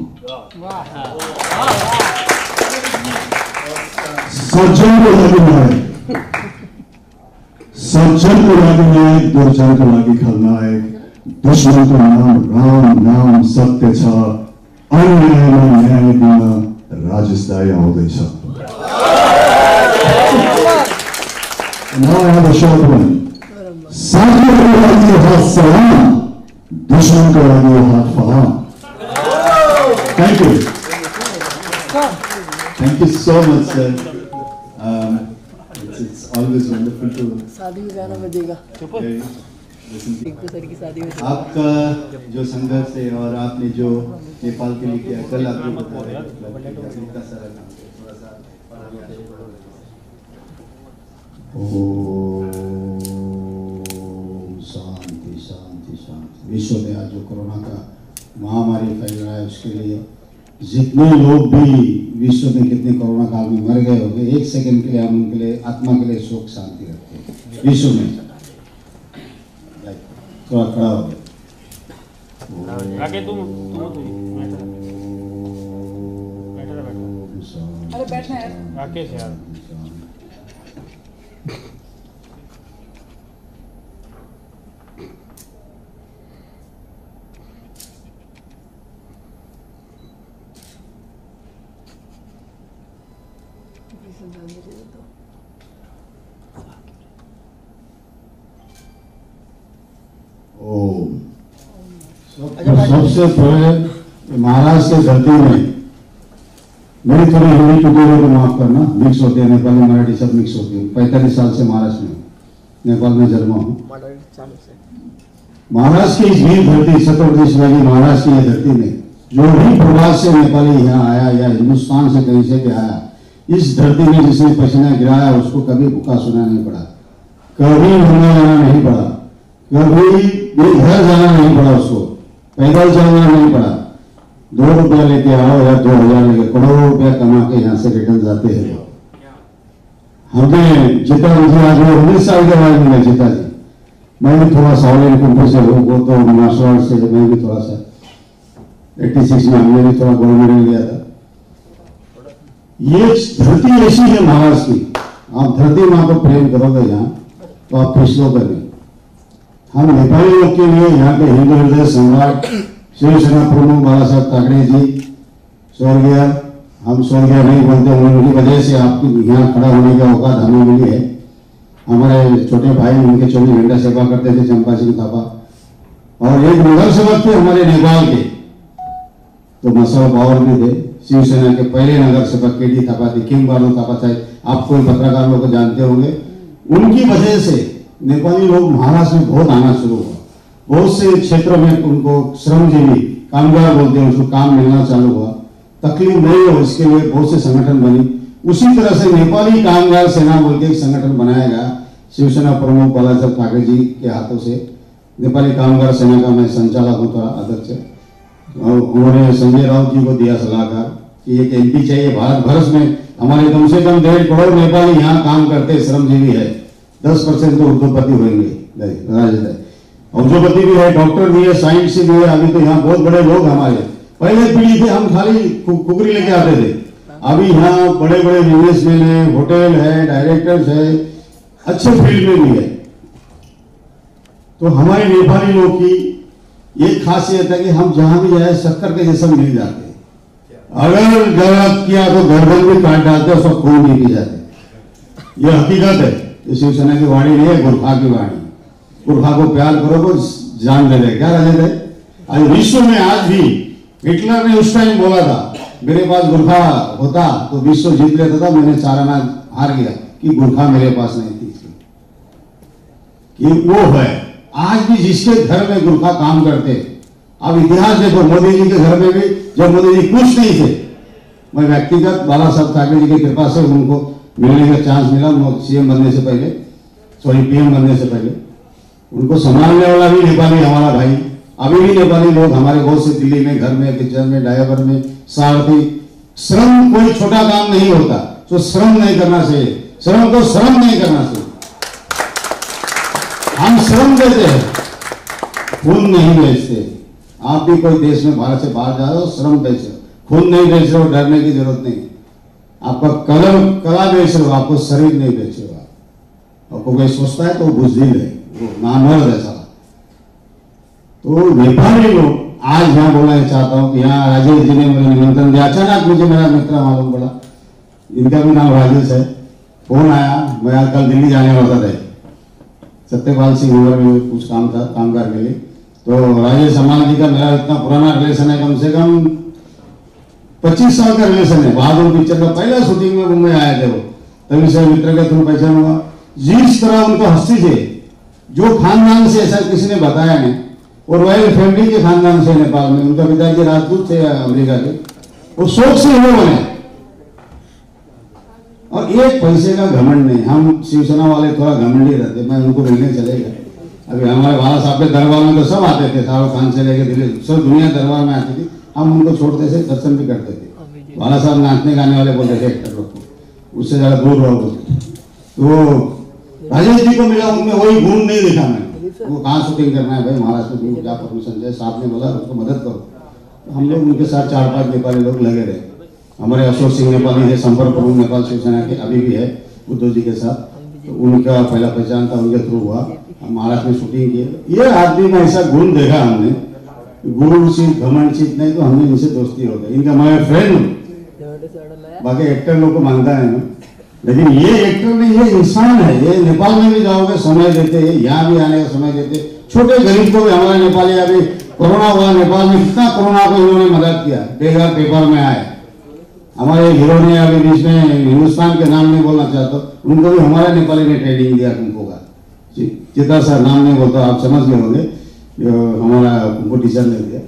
Sajjan Ko Lagi Nayak Sajjan Ko Lagi Nayak Durjan Ko Lagi Khalnayak Dushman Ko Naam Ram Naam Satya Cha Anyaya Na Nyaya Dina Rajastaya Odesha. And now I have a short one. Sadhya ko lagi haat salam, dushman ko lagi haat falam. Thank you. Thank you so much, sir. Um, it's, it's always wonderful to. शादी में जाना पड़ेगा. आपका जो संघर्ष है और आपने जो नेपाल के लिए किया, कल आपने बताया इतना सारा काम थोड़ा सा और हमें ओम शांति शांति शांति। विश्व में आज जो कोरोना का महामारी फैल रहा है उसके लिए जितने लोग भी विश्व में कितने कोरोना काल में मर गए होंगे, एक सेकंड के लिए हम उनके लिए आत्मा के लिए शोक शांति रखते हैं विश्व में। थोड़ा खड़ा हो गया सबसे पहले महाराष्ट्र के धरती में मेरी थोड़ी हिंदी टूटी हुई तो माफ करना, मिक्स होते हैं नेपाल में मराठी सब मिक्स होते हैं। पैंतालीस साल से महाराष्ट्र में नेपाल में जन्मा हूँ। महाराष्ट्र की इस भी धरती छत्रपति शिवाजी महाराज की धरती में जो भी प्रवास से नेपाली यहाँ आया या हिंदुस्तान से कहीं से भी आया, इस धरती में जिसने पसीना गिराया उसको कभी भूखा सुना नहीं पड़ा, कभी होना जाना नहीं पड़ा, कभी घर जाना नहीं पड़ा, उसको पैदल जाना नहीं पड़ा। दो रुपया लेके आओ या दो हजार लेके करोड़ों रुपया कमा के यहाँ से रिटर्न जाते हैं। हमें जीता जी आज वो उन्नीस साल के बाद मिला जीता जी। मैं भी थोड़ा सावले कुंभ से हूँ, वो तो मार्शल से मैं भी थोड़ा सा एट्टी सिक्स में हमने भी थोड़ा गोल्ड मेडल लिया था। ये धरती ऐसी है महाराष्ट्र की, आप धरती माँ को प्रेम करोगे यहाँ तो आप पिछलोगे नहीं। हम नेपाली लोग के लिए यहाँ के हिंदू हृदय सम्राट शिवसेना प्रमुख बाला साहब ठाकरे जी स्वर्गीय, हम स्वर्गीय नहीं बोलते, उनकी वजह से आपकी यहाँ खड़ा होने का औकात हमें मिली है। हमारे छोटे भाई उनके चौबीस घंटा सेवा करते थे चंपा सिंह थापा, और एक मुगल सवक थे हमारे नेपाल के, तो मसल बावर भी थे शिवसेना के पहले नगर सेवक के डी थापा थे, किम बालो थापा साहब, आप कोई पत्रकार लोग को जानते होंगे। उनकी वजह से नेपाली लोग महाराष्ट्र में बहुत आना शुरू हुआ, बहुत से क्षेत्रों में उनको श्रमजीवी कामगार बोलते हैं, उसको काम मिलना चालू हुआ, तकलीफ नहीं हो इसके लिए बहुत से संगठन बनी। उसी तरह से नेपाली कामगार सेना बोल के एक संगठन बनाया गया शिवसेना प्रमुख बाला साहब ठाकरे जी के हाथों से। नेपाली कामगार सेना का मैं संचालक हूँ, थोड़ा अध्यक्ष, और उन्होंने संजय राउत जी को दिया सलाहकार कि एक एम पी चाहिए भारत वर्ष में, हमारे कम से कम डेढ़ करोड़ नेपाली यहाँ काम करते श्रमजीवी है, दस परसेंट तो उद्योगपति होंगे, उद्योगपति भी है, डॉक्टर भी है, साइंस भी है। अभी तो यहाँ बहुत बड़े लोग हमारे पहले पीढ़ी थे, हम खाली कुकरी लेके आते थे, अभी यहाँ बड़े बड़े बिजनेसमैन है, होटल है, डायरेक्टर्स है, अच्छे फील्ड में भी है। तो हमारे नेपाली लोग की एक खासियत है कि हम जहां भी जाए शक्कर के जैसा मिल जाते हैं, अगर गलत किया तो गर्दन भी काट डालते, उसका खून भी पी जाते। यह हकीकत है, ये शिवसेना की वाणी नहीं है, गुरखा की वाणी। गुरखा को प्यार करो तो जान दे रहे क्या राजे थे। आज विश्व में आज भी हिटलर ने उस टाइम बोला था, मेरे पास गुरखा होता तो विश्व जीत लेता था, मैंने चार आना हार गया कि गुरखा मेरे पास नहीं थी। कि वो है आज भी जिसके घर में गुरखा काम करते। अब इतिहास देखो, मोदी जी के घर में भी जब मोदी जी कुछ नहीं थे, मैं व्यक्तिगत बाला साहब ठाकरे जी की कृपा से उनको मिलने का चांस मिला। सीएम बनने से पहले, सॉरी पीएम बनने से पहले उनको संभालने वाला भी नेपाली हमारा भाई। अभी भी नेपाली लोग हमारे बहुत से दिल्ली में, घर में, किचन में, ड्राइवर में, सारथी। श्रम कोई छोटा काम नहीं होता, तो श्रम नहीं करना चाहिए, श्रम को श्रम नहीं करना चाहिए। हम श्रम देते हैं, खून नहीं बेचते। आप भी कोई देश में भारत से बाहर जा रहे हो, श्रम बेच रहे हो, खून नहीं बेच रहे हो, डरने की जरूरत नहीं। आपका कलम कला बेच रहे हो, आपको शरीर नहीं बेच रहे हो। आपको कोई सोचता है तो वो बुजदिल है, वो नामर्द है। तो नेपाली लोग आज यहाँ बोलना चाहता हूँ कि यहाँ राजेश जी ने मुझे निमंत्रण दिया। अचानक मुझे मेरा मित्र मालूम पड़ा, इनका भी नाम राजेश है। फोन आया, मैं कल दिल्ली जाने वाला था, सत्यपाल सिंह हुआ में कुछ काम था, कामगार के लिए। तो राजेश हमाल जी का मेरा इतना पुराना रिलेशन है, कम से कम पच्चीस साल का रिलेशन है। बहादुर पिक्चर का पहला शूटिंग में मुंबई आए थे वो, तभी से मित्र के थ्रू पहचान हुआ। जिस तरह उनको हंसी थे, जो खानदान से, ऐसा किसी ने बताया नहीं, और वही फैमिली के खानदान से नेपाल में, उनका पिताजी राजपूत थे अमेरिका के, वो शोक से हुए बने। और एक पैसे का घमंड नहीं, हम शिवसेना वाले थोड़ा घमंडी रहते। मैं उनको मिलने चले गए, अभी हमारे बाबा साहब के दरबार में तो सब आते थे, शाहरुख खान से लेकर दिल्ली सब दुनिया दरबार में आती थी। हम उनको छोड़ते थे, दर्शन भी करते थे। बाबा साहब नाचने गाने वाले बोलते थे एक्टर लोग को, उससे ज़्यादा दूर रहो। तो राजेश जी को मिला, उनमें वही गुण नहीं देखा मैंने। वो कहाँ शूटिंग करना है भाई, महाराष्ट्र में क्या परमिशन है, साहब ने बोला उसको मदद करो। हम लोग उनके साथ चार पांच नेपाली लोग लगे रहे। हमारे अशोक सिंह नेपाली थे, संपर्क प्रमुख नेपाल शिवसेना के, अभी भी है उद्धव जी के साथ। तो उनका पहला पहचान था, उनके थ्रू हुआ। हम महाराष्ट्र में शूटिंग किए। ये आदमी में ऐसा गुण देखा हमने, गुरु चीज घमंड चीज नहीं, तो हमने इनसे दोस्ती हो गई। इनका मैं फ्रेंड, बाकी एक्टर लोग को मानता है, लेकिन ये एक्टर नहीं, ये इंसान है। ये नेपाल में भी जाओगे समय देते, यहाँ भी आने का समय देते, छोटे गरीब को भी। हमारे नेपाली अभी कोरोना हुआ, नेपाल में कितना कोरोना को इन्होंने मदद किया, बेघर पेपर में आए। हमारे हीरो ने अभी बीच में, हिंदुस्तान के नाम नहीं बोलना चाहता, उनको भी हमारे नेपाली ने ट्रेनिंग दिया। उनको का चिता सर, नाम नहीं बोलता, आप समझ गए होंगे, हमारा उनको टीचर ने दिया।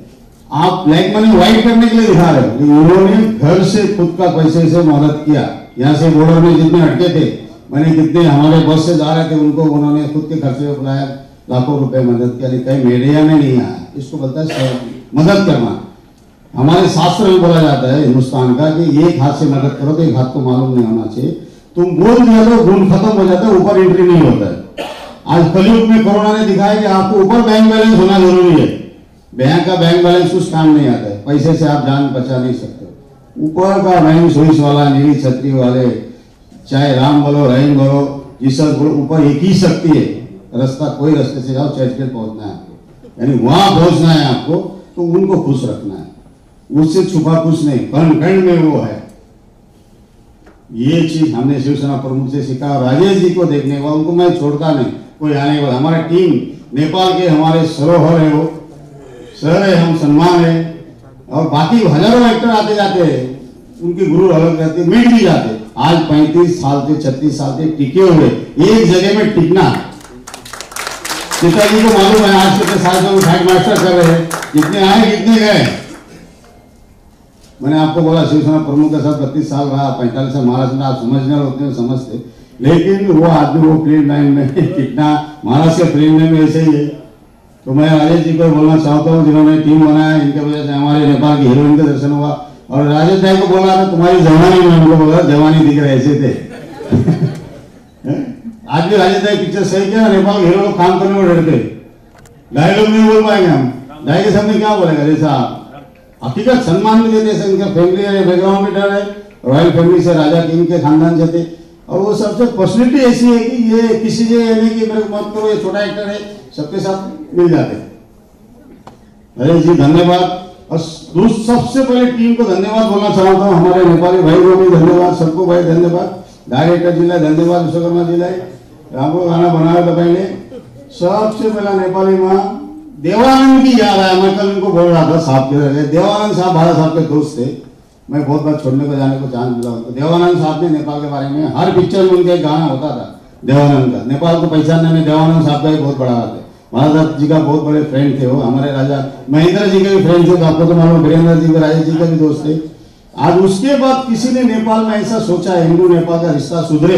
आप ब्लैक मनी व्हाइट करने के लिए दिखा रहे हो, उन्होंने घर से खुद का पैसे से मदद किया। यहाँ से बॉर्डर में जितने अटके थे, मैंने कितने हमारे बस से जा रहे थे उनको उन्होंने खुद के खर्चे में बुलाया, लाखों रुपए मदद किया। कहीं मीडिया में नहीं आया, इसको बोलता है मदद करना। हमारे शास्त्र में बोला जाता है हिंदुस्तान का कि एक हाथ से मदद करो तो एक हाथ को मालूम नहीं होना चाहिए। तुम बोल दिया तो गुण खत्म हो जाता है, ऊपर एंट्री नहीं होता है। आज कलयुग में कोरोना ने दिखाया कि आपको ऊपर बैंक बैलेंस होना जरूरी है। बैंक का बैंक बैलेंस कुछ काम नहीं आता है, पैसे से आप जान बचा नहीं सकते। ऊपर का रहीम सुइस वाला, नीली छतरी वाले, चाहे राम बोलो रहीम बोलो, जिस ऊपर एक ही शक्ति है, रास्ता कोई रास्ते से जाओ, चर्च के पहुंचना है आपको, यानी वहां पहुंचना है आपको। तो उनको खुश रखना है, उससे छुपा कुछ नहीं, कण कण में वो है। ये चीज हमने शिवसेना प्रमुख से सीखा। राजेश जी को देखने वाला, उनको मैं छोड़ता नहीं, कोई आने वाला। हमारी टीम नेपाल के हमारे सरोहर है, वो सर है, हम सम्मान है। और बाकी हजारों एक्टर आते जाते हैं, उनके गुरु अलग रहते, मिट भी जाते। आज पैंतीस साल से, छत्तीस साल से टिके हुए, एक जगह में टिकना। पिताजी को मालूम है, आज के साथ में हेड मास्टर कर रहे हैं, जितने आए कितने गए। मैंने आपको बोला शिवसेना प्रमुख के साथ बत्तीस साल रहा, पैंतालीस साल महाराष्ट्र में। आप समझना होते हैं, समझते, लेकिन वो आदमी वो प्लेन लाइन में टिकना, महाराष्ट्र के प्लेन लाइन में ऐसे ही है। तो मैं राजेश जी को बोलना चाहता हूँ, जिन्होंने टीम बनाया, इनके वजह से हमारे नेपाल की हीरोइन का दर्शन हुआ। और राजेश भाई को बोला था, तुम्हारी जवानी में उनको बोला, जवानी दिख रहे ऐसे थे। आज भी राजेश भाई पिक्चर सही किया, नेपाल के हीरो लोग काम करने में डरते, डायलॉग नहीं बोल पाएंगे हम। डायलॉग सामने क्या बोलेगा, जैसा हकीकत सम्मान भी देते। इनका फैमिली है, बैकग्राउंड भी डर है, रॉयल फैमिली से, राजा किंग के खानदान से थे। और वो सबसे पर्सनैलिटी ऐसी है कि ये किसी से ये नहीं कि मेरे को मत करो ये छोटा एक्टर है, सबके साथ मिल जाते हैं। अरे जी धन्यवाद। और सबसे पहले टीम को धन्यवाद बोलना चाहता हूँ, हमारे नेपाली भाई को भी धन्यवाद, सबको भाई धन्यवाद, डायरेक्टर जिला धन्यवाद, विश्वकर्मा जिला राम्रो गाना बनाए तपाईँले। सबसे पहला नेपाली में देवानंद की याद आया, मैं कल उनको बोल रहा था साहब के, देवानंद साहब भारत साहब के दोस्त थे, मैं बहुत बार छोड़ने को जाने को चांस मिला उनको। देवानंद साहब ने नेपाल के बारे में हर पिक्चर में उनका एक गाना होता था देवानंद का, नेपाल को पहचानने में देवानंद साहब का एक बहुत बड़ा हाथ है। महाराज जी का बहुत बड़े फ्रेंड थे वो, हमारे राजा महेंद्र जी के भी फ्रेंड थे, तो आपको तो मालूम वीरेंद्र जी का, राजेश जी का भी दोस्त थे। आज उसके बाद किसी ने नेपाल में ऐसा सोचा हिंदू नेपाल का रिश्ता सुधरे,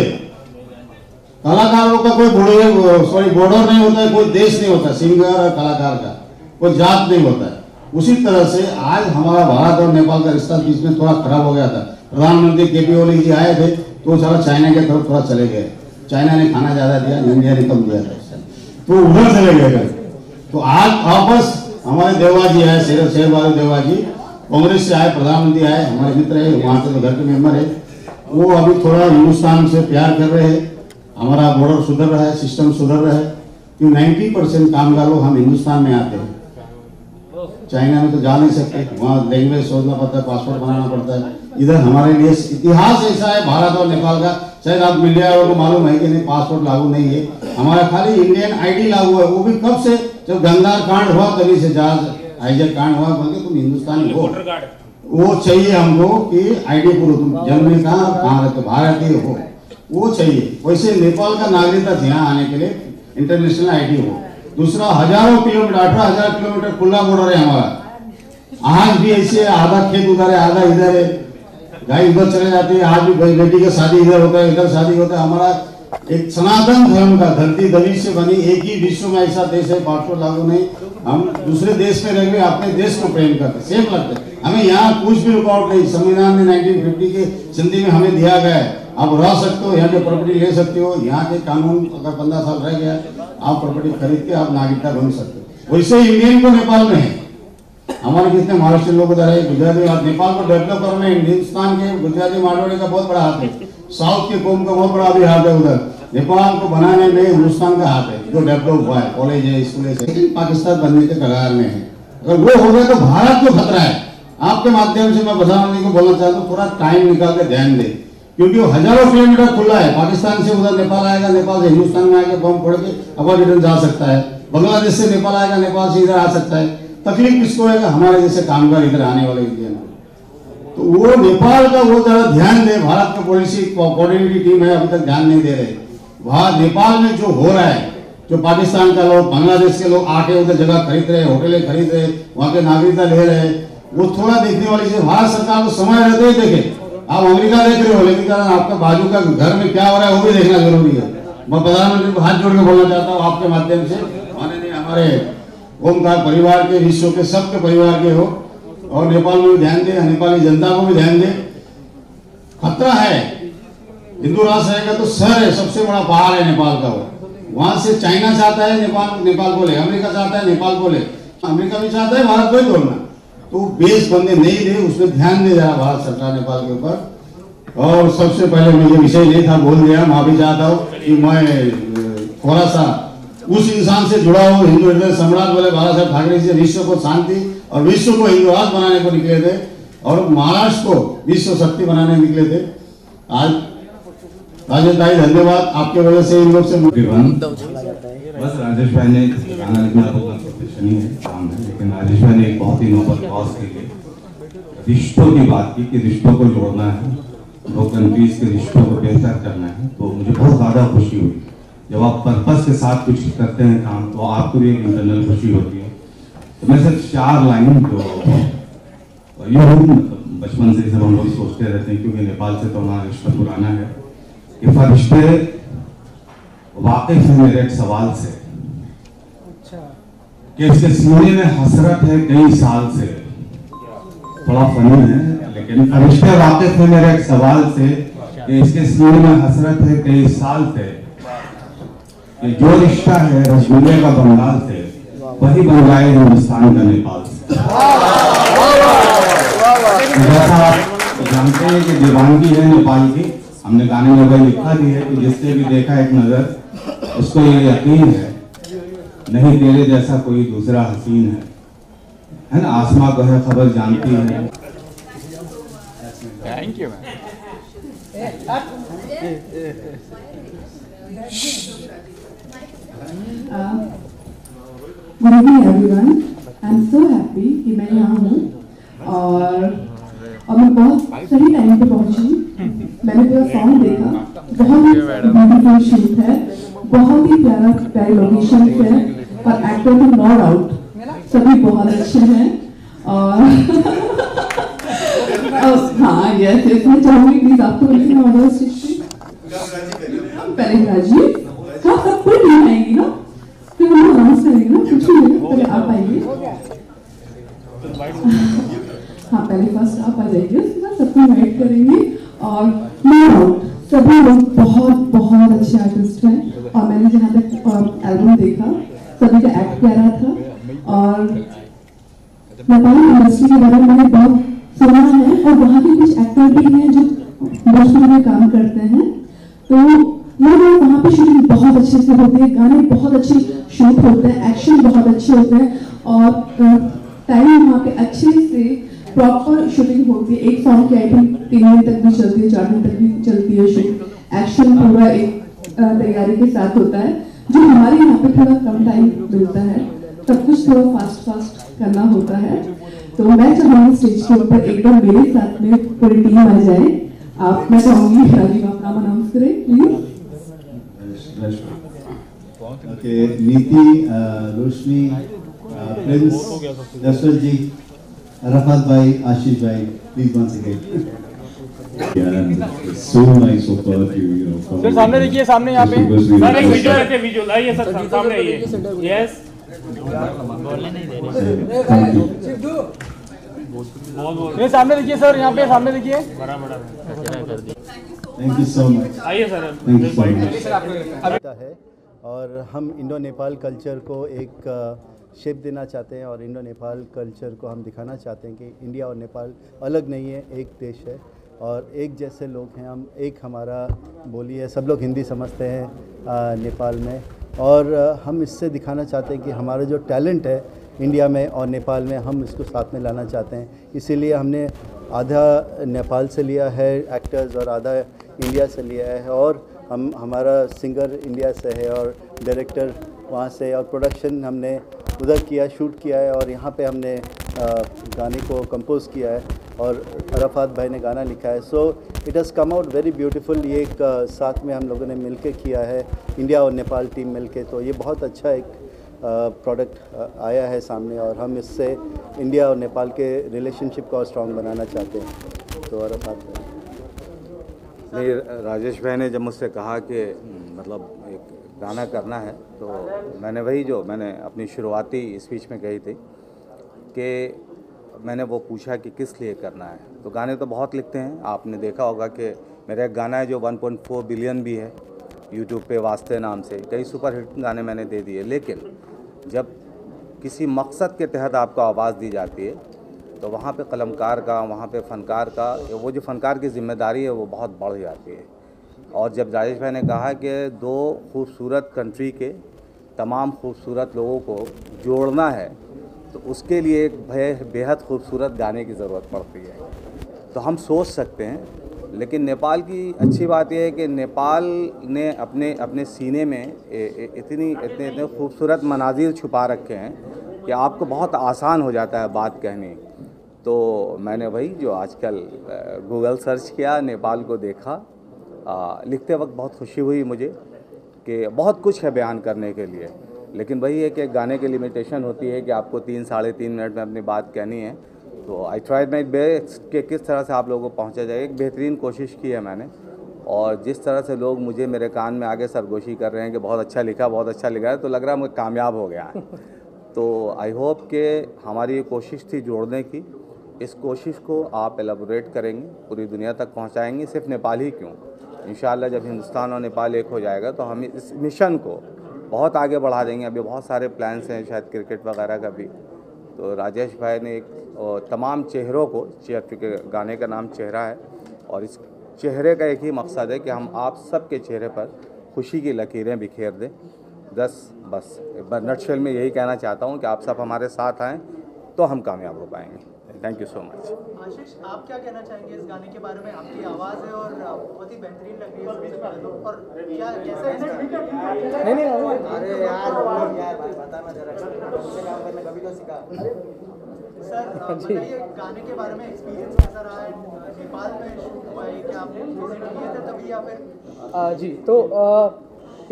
कलाकारों का कोई बॉर्डर सॉरी बॉर्डर नहीं होता है, कोई देश नहीं होता सिंगर और कलाकार का, कोई जात नहीं होता है। उसी तरह से आज हमारा भारत और नेपाल का रिश्ता बीच में थोड़ा खराब हो गया था। प्रधानमंत्री के पी ओली जी आए थे तो सारा चाइना के तरफ थोड़ा चले गए, चाइना ने खाना ज्यादा दिया, इंडिया ने कम दिया था, तो उधर चले गए। तो आज वापस हमारे देवा जी आए, शेर शेर बहादुर देवा जी कांग्रेस से आए, प्रधानमंत्री आए, हमारे मित्र है, वहाँ के घर के मेम्बर है, वो अभी थोड़ा हिंदुस्तान से प्यार कर रहे हैं, हमारा बॉर्डर सुधर रहा है, सिस्टम सुधर रहा है। क्यों नाइन्टी परसेंट कामगार लोग हम हिंदुस्तान में आते हैं, चाइना में तो जा नहीं सकते, वहाँ लैंग्वेज सोचना पड़ता है, पासपोर्ट बनाना पड़ता है। इधर हमारे लिए इतिहास ऐसा है भारत और नेपाल का, शायद आप मीडिया वालों को मालूम है कि नहीं पासपोर्ट लागू नहीं है हमारा, खाली इंडियन आईडी लागू है, वो भी कब से, जब गंगार कांड हुआ तभी से, जहाज हाईजैक कांड हुआ, बल्कि तुम हिंदुस्तानी हो, वो चाहिए हमको कि आईडी करो, तुम जन्मे कहाँ भारत भारतीय हो, वो चाहिए। वैसे नेपाल का नागरिकता यहाँ आने के लिए इंटरनेशनल आईडी हो। दूसरा हजारों किलोमीटर अठारह हजार किलोमीटर खुला बॉर्डर है हमारा, आज भी ऐसे आधा खेत उधर है आधा इधर है, गाय उधर चले जाती है, आज भी बेटी का शादी इधर होता है इधर शादी होता है। हमारा एक सनातन धर्म का धरती दलित से बनी एक ही विश्व में ऐसा देश है, पासपोर्ट लागू नहीं, हम दूसरे देश में रह गए, अपने देश को प्रेम करते सेफ लगते हैं हमें, यहाँ कुछ भी रुकावट नहीं। संविधान में नाइनटीन फिफ्टी के संधि में हमें दिया गया है, आप रह सकते हो, यहाँ पे प्रॉपर्टी ले सकते हो, यहाँ के कानून अगर पंद्रह साल रह गया आप प्रॉपर्टी खरीद के आप नागरिकता बन सकते हो। वैसे इंडियन को नेपाल में है, हमारे कितने महाराष्ट्र लोग उधर है, गुजराती, और नेपाल को डेवलप करने हिंदुस्तान के गुजराती मारवाड़ी का बहुत बड़ा हाथ है, साउथ के कौम का बहुत बड़ा भी हाथ है उधर, नेपाल को बनाने में हिंदुस्तान का हाथ है जो डेवलप हुआ है, कॉलेज है, स्कूल है, लेकिन पाकिस्तान बनने के कगार में है। अगर वो हो गया तो भारत को खतरा है। आपके माध्यम से मैं प्रधानमंत्री को बोलना चाहता हूँ थोड़ा टाइम निकाल के ध्यान दें, क्योंकि वो हजारों किलोमीटर खुला है, पाकिस्तान से उधर नेपाल आएगा, नेपाल से हिंदुस्तान में आएगा, बम फोड़ के अफवाह रिटर्न जा सकता है, बांग्लादेश से नेपाल आएगा, नेपाल से इधर आ सकता है, तकलीफ किसको है, हमारे जैसे कामगार इधर आने वाले इंडियन। तो वो नेपाल का वो जरा ध्यान दे, भारत की पॉलिसी कोऑर्डिनेटिंग टीम है अभी तक ध्यान नहीं दे रहे। भारत नेपाल में जो हो रहा है, जो पाकिस्तान का लोग बांग्लादेश के लोग आके उधर जगह खरीद रहे, होटलें खरीद रहे, वहाँ के नागरिकता ले रहे, वो थोड़ा देखने वाली चीज भारत सरकार को समय रहते ही देखे। आप अमेरिका देख रहे हो लेकिन आपका बाजू का घर में क्या हो रहा है वो भी देखना जरूरी है। मैं प्रधानमंत्री को हाथ जोड़ के बोलना चाहता हूँ आपके माध्यम से, माननीय हमारे ओमकार परिवार के, विश्व के सबके परिवार के हो, और नेपाल में भी ध्यान दें, नेपाली जनता को भी ध्यान दें। खतरा है, हिंदू राष्ट्र रहेगा तो सर है, सबसे बड़ा पहाड़ है नेपाल का, वो वहां से चाइना चाहता है नेपाल नेपाल को ले, अमेरिका चाहता है नेपाल को ले, अमेरिका भी चाहता है भारत को ही तोड़ना। तो बेस बनने नहीं दे, उसमें ध्यान दे रहा भारत सरकार नेपाल के ऊपर। और सबसे पहले मुझे विषय ये था, बोल दिया, माफी चाहता हूँ कि मैं थोड़ा सा उस इंसान से जुड़ा हूँ, हिंदू हृदय सम्राट बोले बाला साहब ठाकरे जी, विश्व को शांति और विश्व को हिंदू राष्ट्र बनाने को निकले थे और महाराष्ट्र को विश्व शक्ति बनाने निकले थे। आज राजेश भाई धन्यवाद, आपके वजह से इन लोग से बस राजेश भाई ने काम है, लेकिन राजेश भाई ने एक बहुत ही नोबल कॉज के लिए रिश्तों की बात की कि रिश्तों को जोड़ना है, दो कंट्रीज के रिश्तों को बेहतर करना है, तो मुझे बहुत ज़्यादा खुशी हुई। जब आप पर्पस के साथ कुछ करते हैं काम तो आपको भी एक इंटरनल खुशी होती है। तो मैं सिर्फ चार लाइन जो ये हूँ, बचपन से सब हम लोग सोचते रहते हैं क्योंकि नेपाल से तो हमारा रिश्ता पुराना है कि फरिश्ते वाकिफ है मेरे एक सवाल से कि इसके सीने में हसरत है कई साल से, थोड़ा फनी है लेकिन फरिश्ते वाकिफ है मेरे एक सवाल से कि इसके सीने में हसरत है कई साल से कि जो रिश्ता है रजमले का बंगाल से वही बन जाए हिंदुस्तान का नेपाल से। जैसा आप जानते हैं कि दीवानगी है नेपाल की, हमने गाने में भाई लिखा भी है कि जिसने भी देखा एक नजर उसको ये यकीन है नहीं तेरे जैसा कोई दूसरा हसीन है, है ना। आसमा को है खबर जानती है। Thank you ma'am. Everyone, I am so happy कि मैं यहाँ हूँ और और मैं बहुत सही टाइम पे पहुंची। मैंने पूरा सॉन्ग देखा, बहुत ही ब्यूटीफुल शूट है, बहुत ही प्यारा प्यारे लोकेशन है और एक्टर तो नो डाउट सभी बहुत अच्छे हैं। और हाँ यस यस, मैं चाहूँगी प्लीज आपको लिखना होगा पहले राजीव। हाँ सब कोई नहीं आएगी ना, फिर हम डांस करेंगे ना, कुछ भी पहले आप आइए। हाँ पहले फर्स्ट आप आ जाइए, उसके बाद सबको इन्वाइट करेंगे। और मैं सभी लोग बहुत बहुत अच्छे आर्टिस्ट हैं और मैंने जहाँ तक एल्बम देखा सभी का एक्ट प्यारा था। और नेपाली इंडस्ट्री के बारे में मैंने बहुत सुना है और वहाँ के कुछ एक्टर भी हैं जो भोजपुरी में काम करते हैं, तो मैं वहाँ पे शूटिंग बहुत अच्छे से होती है, गाने बहुत अच्छे शूट होते हैं, एक्शन बहुत अच्छे होते हैं और टाइम वहाँ पे अच्छे से प्रॉपर शूटिंग होती है। एक सॉन्ग की आई थिंक तीन दिन तक भी चलती है, चार दिन तक भी चलती है शूट। एक्शन पूरा एक तैयारी के साथ होता है जो हमारे यहाँ पे थोड़ा कम टाइम मिलता है, सब कुछ थोड़ा फास्ट फास्ट करना होता है। तो मैं चाहूँगी स्टेज के ऊपर एक बार मेरे साथ में पूरी टीम आ जाए। आप मैं चाहूँगी राजीव आप नाम अनाउंस करें please. Okay, Niti, Roshni, Prince, Dashrath ji, Arafat bhai, Ashish bhai, please once again. Yeah, it's so nice of all of you, you know. Sir, सामने देखिए, सामने यहाँ पे। सर एक विजुअल है, विजुअल आइए सर, सामने आइए। Yes. Thank you. ये सामने देखिए सर, यहाँ पे सामने देखिए। बड़ा बड़ा। Thank you so much. आइए sir. Thank you so much. और हम इंडो नेपाल कल्चर को एक शेप देना चाहते हैं और इंडो नेपाल कल्चर को हम दिखाना चाहते हैं कि इंडिया और नेपाल अलग नहीं है, एक देश है और एक जैसे लोग हैं हम, एक हमारा बोली है, सब लोग हिंदी समझते हैं नेपाल में। और हम इससे दिखाना चाहते हैं कि हमारा जो टैलेंट है इंडिया में और नेपाल में, हम इसको साथ में लाना चाहते हैं। इसीलिए हमने आधा नेपाल से लिया है एक्टर्स और आधा इंडिया से लिया है और हम हमारा सिंगर इंडिया से है और डायरेक्टर वहाँ से और प्रोडक्शन हमने उधर किया, शूट किया है और यहाँ पे हमने आ, गाने को कंपोज़ किया है और अराफात भाई ने गाना लिखा है। So it has come out very beautiful. ये एक आ, साथ में हम लोगों ने मिलके किया है, इंडिया और नेपाल टीम मिलके, तो ये बहुत अच्छा एक प्रोडक्ट आया है सामने और हम इससे इंडिया और नेपाल के रिलेशनशिप को स्ट्रॉन्ग बनाना चाहते हैं। तो अराफात भाई नहीं, राजेश भाई ने जब मुझसे कहा कि मतलब एक गाना करना है तो मैंने वही जो मैंने अपनी शुरुआती स्पीच में कही थी कि मैंने वो पूछा कि किस लिए करना है। तो गाने तो बहुत लिखते हैं, आपने देखा होगा कि मेरा एक गाना है जो वन पॉइंट फोर बिलियन भी है यूट्यूब पे वास्ते नाम से, कई सुपरहिट गाने मैंने दे दिए। लेकिन जब किसी मकसद के तहत आपको आवाज़ दी जाती है तो वहाँ पे कलमकार का, वहाँ पे फ़नकार का, वो जो फ़नकार की जिम्मेदारी है वो बहुत बढ़ जाती है। और जब राजेश भाई ने कहा कि दो खूबसूरत कंट्री के तमाम खूबसूरत लोगों को जोड़ना है तो उसके लिए एक बेहद खूबसूरत गाने की ज़रूरत पड़ती है, तो हम सोच सकते हैं। लेकिन नेपाल की अच्छी बात यह है कि नेपाल ने अपने अपने सीने में इतनी इतने इतने खूबसूरत मनाजिर छुपा रखे हैं कि आपको बहुत आसान हो जाता है बात कहनी। तो मैंने वही जो आजकल गूगल सर्च किया, नेपाल को देखा, आ, लिखते वक्त बहुत खुशी हुई मुझे कि बहुत कुछ है बयान करने के लिए। लेकिन वही है कि गाने की लिमिटेशन होती है कि आपको तीन साढ़े तीन मिनट में अपनी बात कहनी है। तो आई ट्राइड माय बेस्ट कि किस तरह से आप लोगों को पहुंचा जाए, एक बेहतरीन कोशिश की है मैंने। और जिस तरह से लोग मुझे मेरे कान में आगे सरगोशी कर रहे हैं कि बहुत अच्छा लिखा, बहुत अच्छा लिखा है, तो लग रहा है मैं कामयाब हो गया। तो आई होप कि हमारी ये कोशिश थी जोड़ने की, इस कोशिश को आप एलेबोरेट करेंगे, पूरी दुनिया तक पहुँचाएँगे, सिर्फ नेपाल ही क्यों। इंशाअल्लाह जब हिंदुस्तान और नेपाल एक हो जाएगा तो हम इस मिशन को बहुत आगे बढ़ा देंगे। अभी बहुत सारे प्लान्स हैं, शायद क्रिकेट वगैरह का भी। तो राजेश भाई ने एक तमाम चेहरों को, चेहरे के गाने का नाम चेहरा है और इस चेहरे का एक ही मकसद है कि हम आप सब के चेहरे पर खुशी की लकीरें बिखेर दें। दस बस नटशेल में यही कहना चाहता हूं कि आप सब हमारे साथ आएँ तो हम कामयाब हो पाएंगे। Thank you so much. Ashish, आप क्या कहना चाहेंगे इस गाने के बारे में? आपकी आवाज़ है और बहुत ही बेहतरीन लग रही है, और क्या कैसा है? नहीं नहीं अरे यार यार बताना जरा, काम करना कभी तो सीखा। सर बताइए गाने के बारे में, एक्सपीरियंस कैसा रहा है? नेपाल में शूट हुआ है क्या? आपने विजिट किए थे तभी या फिर? जी, तो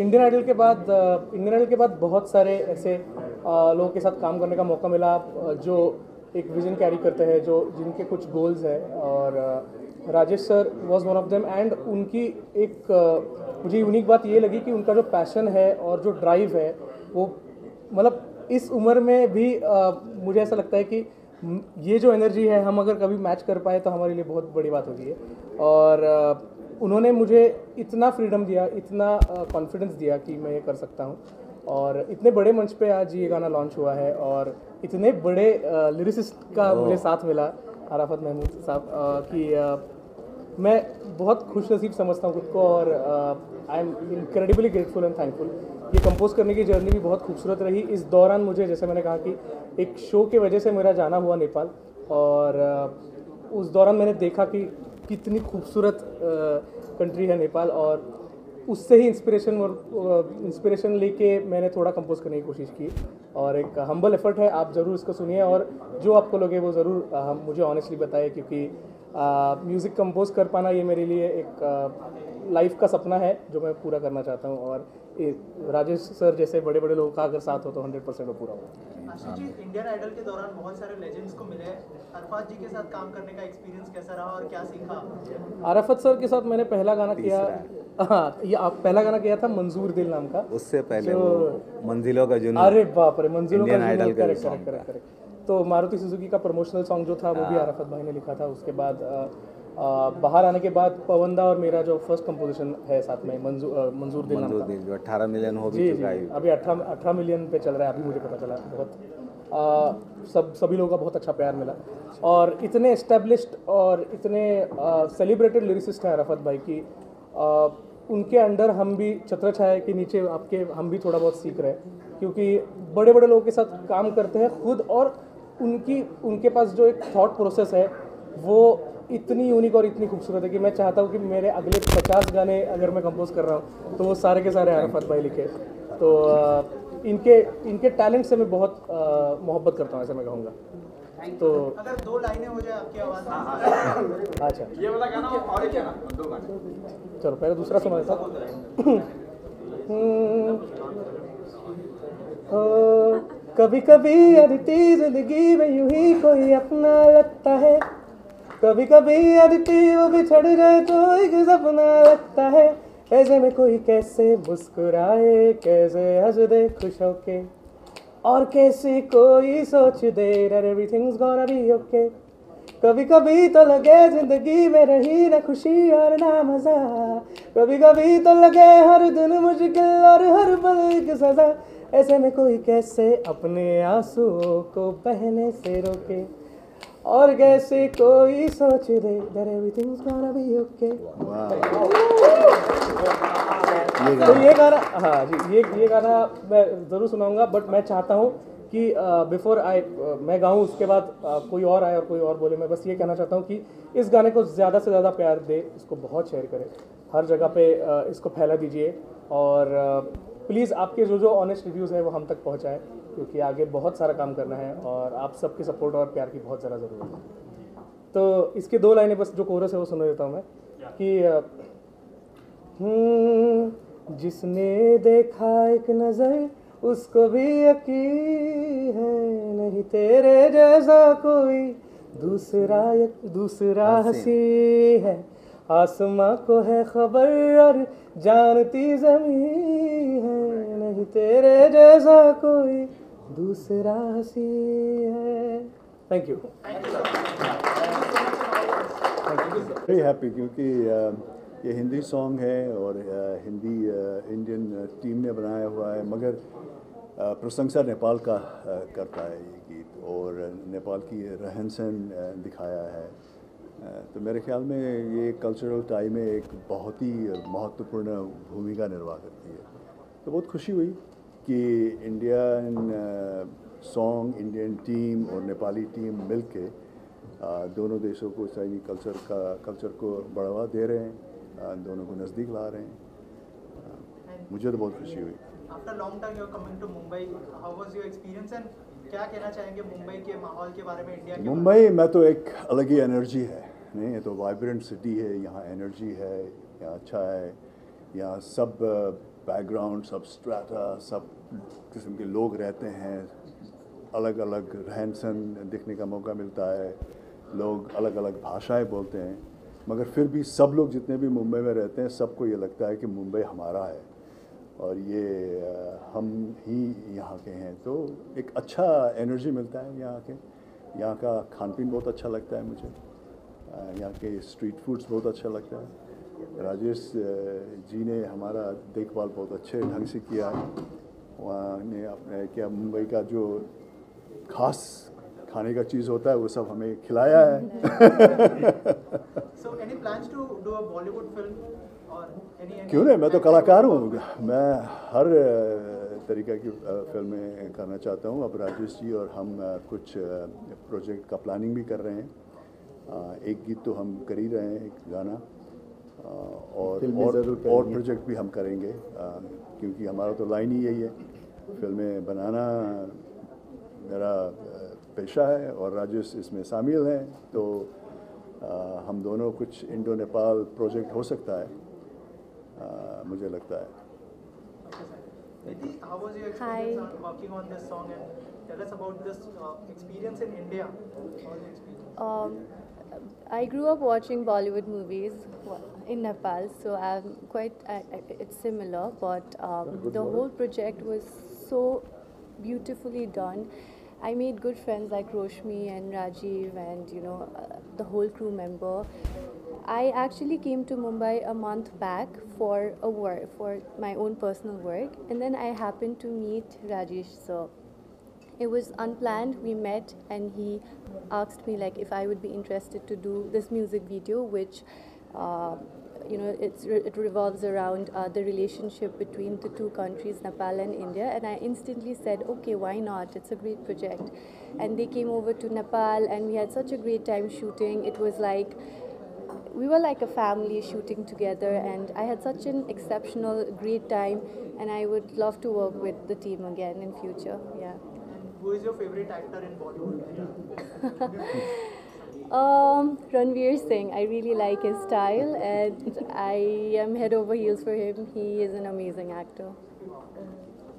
इंडियन आइडल के बाद इंडियन आइडल के बाद बहुत सारे ऐसे लोगों के साथ काम करने का मौका मिला जो एक विजन कैरी करते हैं, जो जिनके कुछ गोल्स हैं, और Rajesh sir was one of them. And उनकी एक मुझे यूनिक बात ये लगी कि उनका जो पैशन है और जो ड्राइव है वो मतलब इस उम्र में भी आ, मुझे ऐसा लगता है कि ये जो एनर्जी है हम अगर कभी मैच कर पाए तो हमारे लिए बहुत बड़ी बात होती है। और आ, उन्होंने मुझे इतना फ्रीडम दिया, इतना कॉन्फिडेंस दिया कि मैं ये कर सकता हूँ, और इतने बड़े मंच पे आज ये गाना लॉन्च हुआ है, और इतने बड़े लिरिसिस्ट का मुझे साथ मिला, अराफत महमूद साहब, कि आ, मैं बहुत खुशनसीब समझता हूँ खुद को, और I am incredibly grateful and thankful. ये कंपोज करने की जर्नी भी बहुत खूबसूरत रही। इस दौरान मुझे, जैसे मैंने कहा कि एक शो के वजह से मेरा जाना हुआ नेपाल, और आ, उस दौरान मैंने देखा कि कितनी खूबसूरत कंट्री है नेपाल, और उससे ही इंस्पिरेशन इंस्पिरेशन लेके मैंने थोड़ा कंपोज करने की कोशिश की, और एक हम्बल एफर्ट है। आप ज़रूर इसको सुनिए, और जो आपको लगे वो ज़रूर हम मुझे ऑनेस्टली बताए, क्योंकि म्यूज़िक कंपोज कर पाना ये मेरे लिए एक लाइफ का सपना है जो मैं पूरा करना चाहता हूँ, और राजेश सर जैसे बड़े बड़े लोगों का अगर साथ हो तो हंड्रेड परसेंट वो पूरा होगा। आशीष जी, इंडियन आइडल के दौरान बहुत सारे लेजेंड्स को मिले, अराफत जी के साथ काम करने का एक्सपीरियंस कैसा रहा और क्या सीखा? अराफत सर के साथ मैंने पहला गाना किया, हाँ ये आप पहला गाना किया था मंजूर दिल नाम का, उससे पहले मंजिलों का जुनून। अरे बाप रे, मंजिलों का जुनून, करेक्ट करेक्ट करेक्ट। तो मारुति सुजुकी का प्रमोशनल सॉन्ग जो था वो भी अराफत भाई ने लिखा था। उसके बाद आ, बाहर आने के बाद पवनदा और मेरा जो फर्स्ट कंपोजिशन है साथ में मंजू, आ, मंजूर दिल नाम का, अठारह मिलियन हो भी चुका है अभी, अठारह अठारह मिलियन पे चल रहा है अभी, मुझे पता चला। बहुत आ, सब सभी लोगों का बहुत अच्छा प्यार मिला, और इतने एस्टेब्लिश्ड और इतने सेलिब्रेटेड लिरिसिस्ट हैं अराफत भाई की, आ, उनके अंडर हम भी छत्र छाया के नीचे आपके हम भी थोड़ा बहुत सीख रहे हैं, क्योंकि बड़े बड़े लोगों के साथ काम करते हैं खुद, और उनकी उनके पास जो एक थॉट प्रोसेस है वो इतनी यूनिक और इतनी खूबसूरत है कि मैं चाहता हूँ कि मेरे अगले पचास गाने अगर मैं कंपोज कर रहा हूँ तो वो सारे के सारे अराफत भाई लिखे। तो इनके इनके टैलेंट से मैं बहुत मोहब्बत करता हूँ, ऐसा मैं कहूँगा। तो अगर दो लाइनें हो जाए आपकी आवाज़ में। अच्छा, ये वाला गाना और क्या गाना? दो गाने, चलो पहले दूसरा सुना था। कभी कभी अदिति जिंदगी में यूं ही कोई अपना लगता है, कभी कभी अदिति वो बिछड़ जाए तो एक सपना लगता है, ऐसे में कोई कैसे मुस्कुराए, कैसे हंस दे खुश होके, और कैसे कोई सोच दे एवरीथिंग्स गोना बी ओके। कभी कभी तो लगे जिंदगी में रही ना खुशी और ना मज़ा, कभी कभी तो लगे हर दिन मुश्किल और हर पल एक सज़ा, ऐसे में कोई कैसे अपने आंसुओं को बहने से रोके, और कैसे कोई सोच दे that everything's gonna be okay। तो ये गाना, हाँ जी, ये ये गाना मैं ज़रूर सुनाऊंगा, बट मैं चाहता हूँ कि बिफोर आई मैं गाऊँ उसके बाद uh, कोई और आए और कोई और बोले। मैं बस ये कहना चाहता हूँ कि इस गाने को ज़्यादा से ज़्यादा प्यार दे, इसको बहुत शेयर करें, हर जगह पे uh, इसको फैला दीजिए, और uh, प्लीज़ आपके जो जो ऑनेस्ट रिव्यूज़ हैं वो हम तक पहुंचाएं, क्योंकि आगे बहुत सारा काम करना है और आप सबके सपोर्ट और प्यार की बहुत ज़्यादा ज़रूरत है। तो इसके दो लाइनें बस जो कोरस है वो सुना देता हूं मैं कि जिसने देखा एक नज़र उसको भी यकीन है, नहीं तेरे जैसा कोई दूसरा दूसरा हंसी है, आसमां को है खबर और जानती ज़मीन है, नहीं तेरे जैसा कोई दूसरा हंसी है। थैंक यू, वेरी हैप्पी, क्योंकि ये हिंदी सॉन्ग है और हिंदी इंडियन टीम ने बनाया हुआ है, मगर प्रशंसा नेपाल का करता है ये गीत, और नेपाल की रहन सहन दिखाया है, तो मेरे ख्याल में ये कल्चरल टाई में एक बहुत ही महत्वपूर्ण भूमिका निर्वाह करती है। तो बहुत खुशी हुई कि इंडियन सॉन्ग, इंडियन टीम और नेपाली टीम मिलके दोनों देशों को सही कल्चर का कल्चर को बढ़ावा दे रहे हैं, दोनों को नज़दीक ला रहे हैं। मुझे तो बहुत खुशी हुई। After long time you are coming to Mumbai, how was your experience and क्या कहना चाहेंगे मुंबई के माहौल के बारे में, इंडिया के? मुंबई में तो एक अलग ही एनर्जी है, नहीं ये तो वाइब्रेंट सिटी है, यहाँ एनर्जी है, यहाँ अच्छा है, यहाँ सब बैकग्राउंड, सब स्ट्राटा, सब किस्म के लोग रहते हैं, अलग अलग रहन सहन देखने का मौका मिलता है, लोग अलग अलग भाषाएं बोलते हैं, मगर फिर भी सब लोग जितने भी मुंबई में रहते हैं सबको ये लगता है कि मुंबई हमारा है और ये हम ही यहाँ के हैं। तो एक अच्छा एनर्जी मिलता है यहाँ के, यहाँ का खान पीन बहुत अच्छा लगता है मुझे, यहाँ के स्ट्रीट फूड्स बहुत अच्छा लगता है। राजेश जी ने हमारा देखभाल बहुत अच्छे ढंग से किया है, वहाँ ने अपने क्या मुंबई का जो खास खाने का चीज़ होता है वो सब हमें खिलाया है। So any plans to do a Bollywood film? क्यों नहीं, मैं तो कलाकार हूँ, मैं हर तरीक़े की फिल्में करना चाहता हूँ। अब राजेश जी और हम कुछ प्रोजेक्ट का प्लानिंग भी कर रहे हैं, एक गीत तो हम कर ही रहे हैं, एक गाना, और और, और प्रोजेक्ट भी हम करेंगे, क्योंकि हमारा तो लाइन ही यही है, फिल्में बनाना मेरा पेशा है और राजेश इसमें शामिल हैं। तो हम दोनों कुछ इंडो नेपाल प्रोजेक्ट हो सकता है, Uh, मुझे लगता है। I grew up watching Bollywood movies in Nepal, so I'm quite. I, it's similar, but um, the whole project was so beautifully done. I made good friends like Roshmi and Rajiv, and you know uh, the whole crew member. I actually came to Mumbai a month back for a work, for my own personal work, and then I happened to meet Rajesh. So it was unplanned. We met, and he asked me like if I would be interested to do this music video, which uh, you know it's it revolves around uh, the relationship between the two countries, Nepal and India. And I instantly said, okay, why not? It's a great project. And they came over to Nepal, and we had such a great time shooting. It was like we were like a family shooting together, and I had such an exceptional, great time, and I would love to work with the team again in future. Yeah. And who is your favorite actor in Bollywood? um, Ranveer Singh. I really like his style, and I am head over heels for him. He is an amazing actor.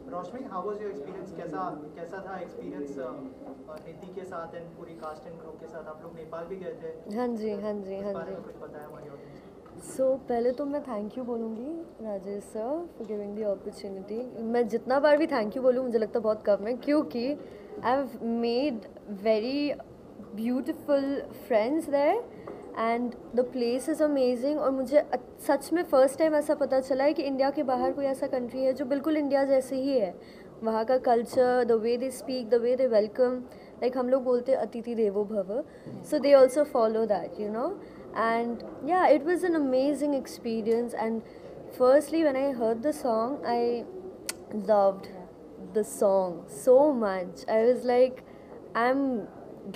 Roshmi, how was your experience? कैसा कैसा था experience नीति के साथ और पूरी cast and crew के साथ? आप लोग नेपाल भी गए थे? हाँ जी, हाँ जी, हाँ जी। कुछ बताएं हमारी ऑडियंस। So पहले तो मैं thank you बोलूँगी Rajesh sir for giving the opportunity। मैं जितना बार भी thank you बोलूँ मुझे लगता बहुत कम है, क्योंकि I've made very beautiful friends there and the place is amazing. और मुझे सच में फ़र्स्ट टाइम ऐसा पता चला है कि इंडिया के बाहर कोई ऐसा कंट्री है जो बिल्कुल इंडिया जैसे ही है, वहाँ का culture, the way they speak, the way they welcome, like हम लोग बोलते हैं अतिथि देवो भव, so they also follow that you know and yeah it was an amazing experience and firstly when I heard the song I loved the song so much. I was like I am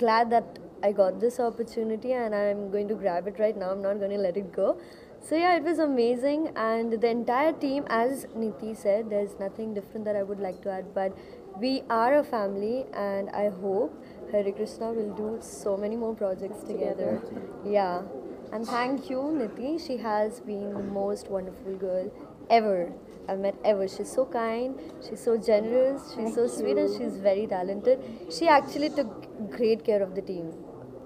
glad that I got this opportunity and I'm going to grab it right now. I'm not going to let it go. So yeah, it was amazing, and the entire team, as Niti said, there's nothing different that I would like to add, but we are a family, and I hope Hare Krishna will do so many more projects together. Yeah, and thank you Niti. She has been the most wonderful girl ever I've met ever. She's so kind, she's so generous, she's thank so sweet, you. And she's very talented. She actually took great care of the team.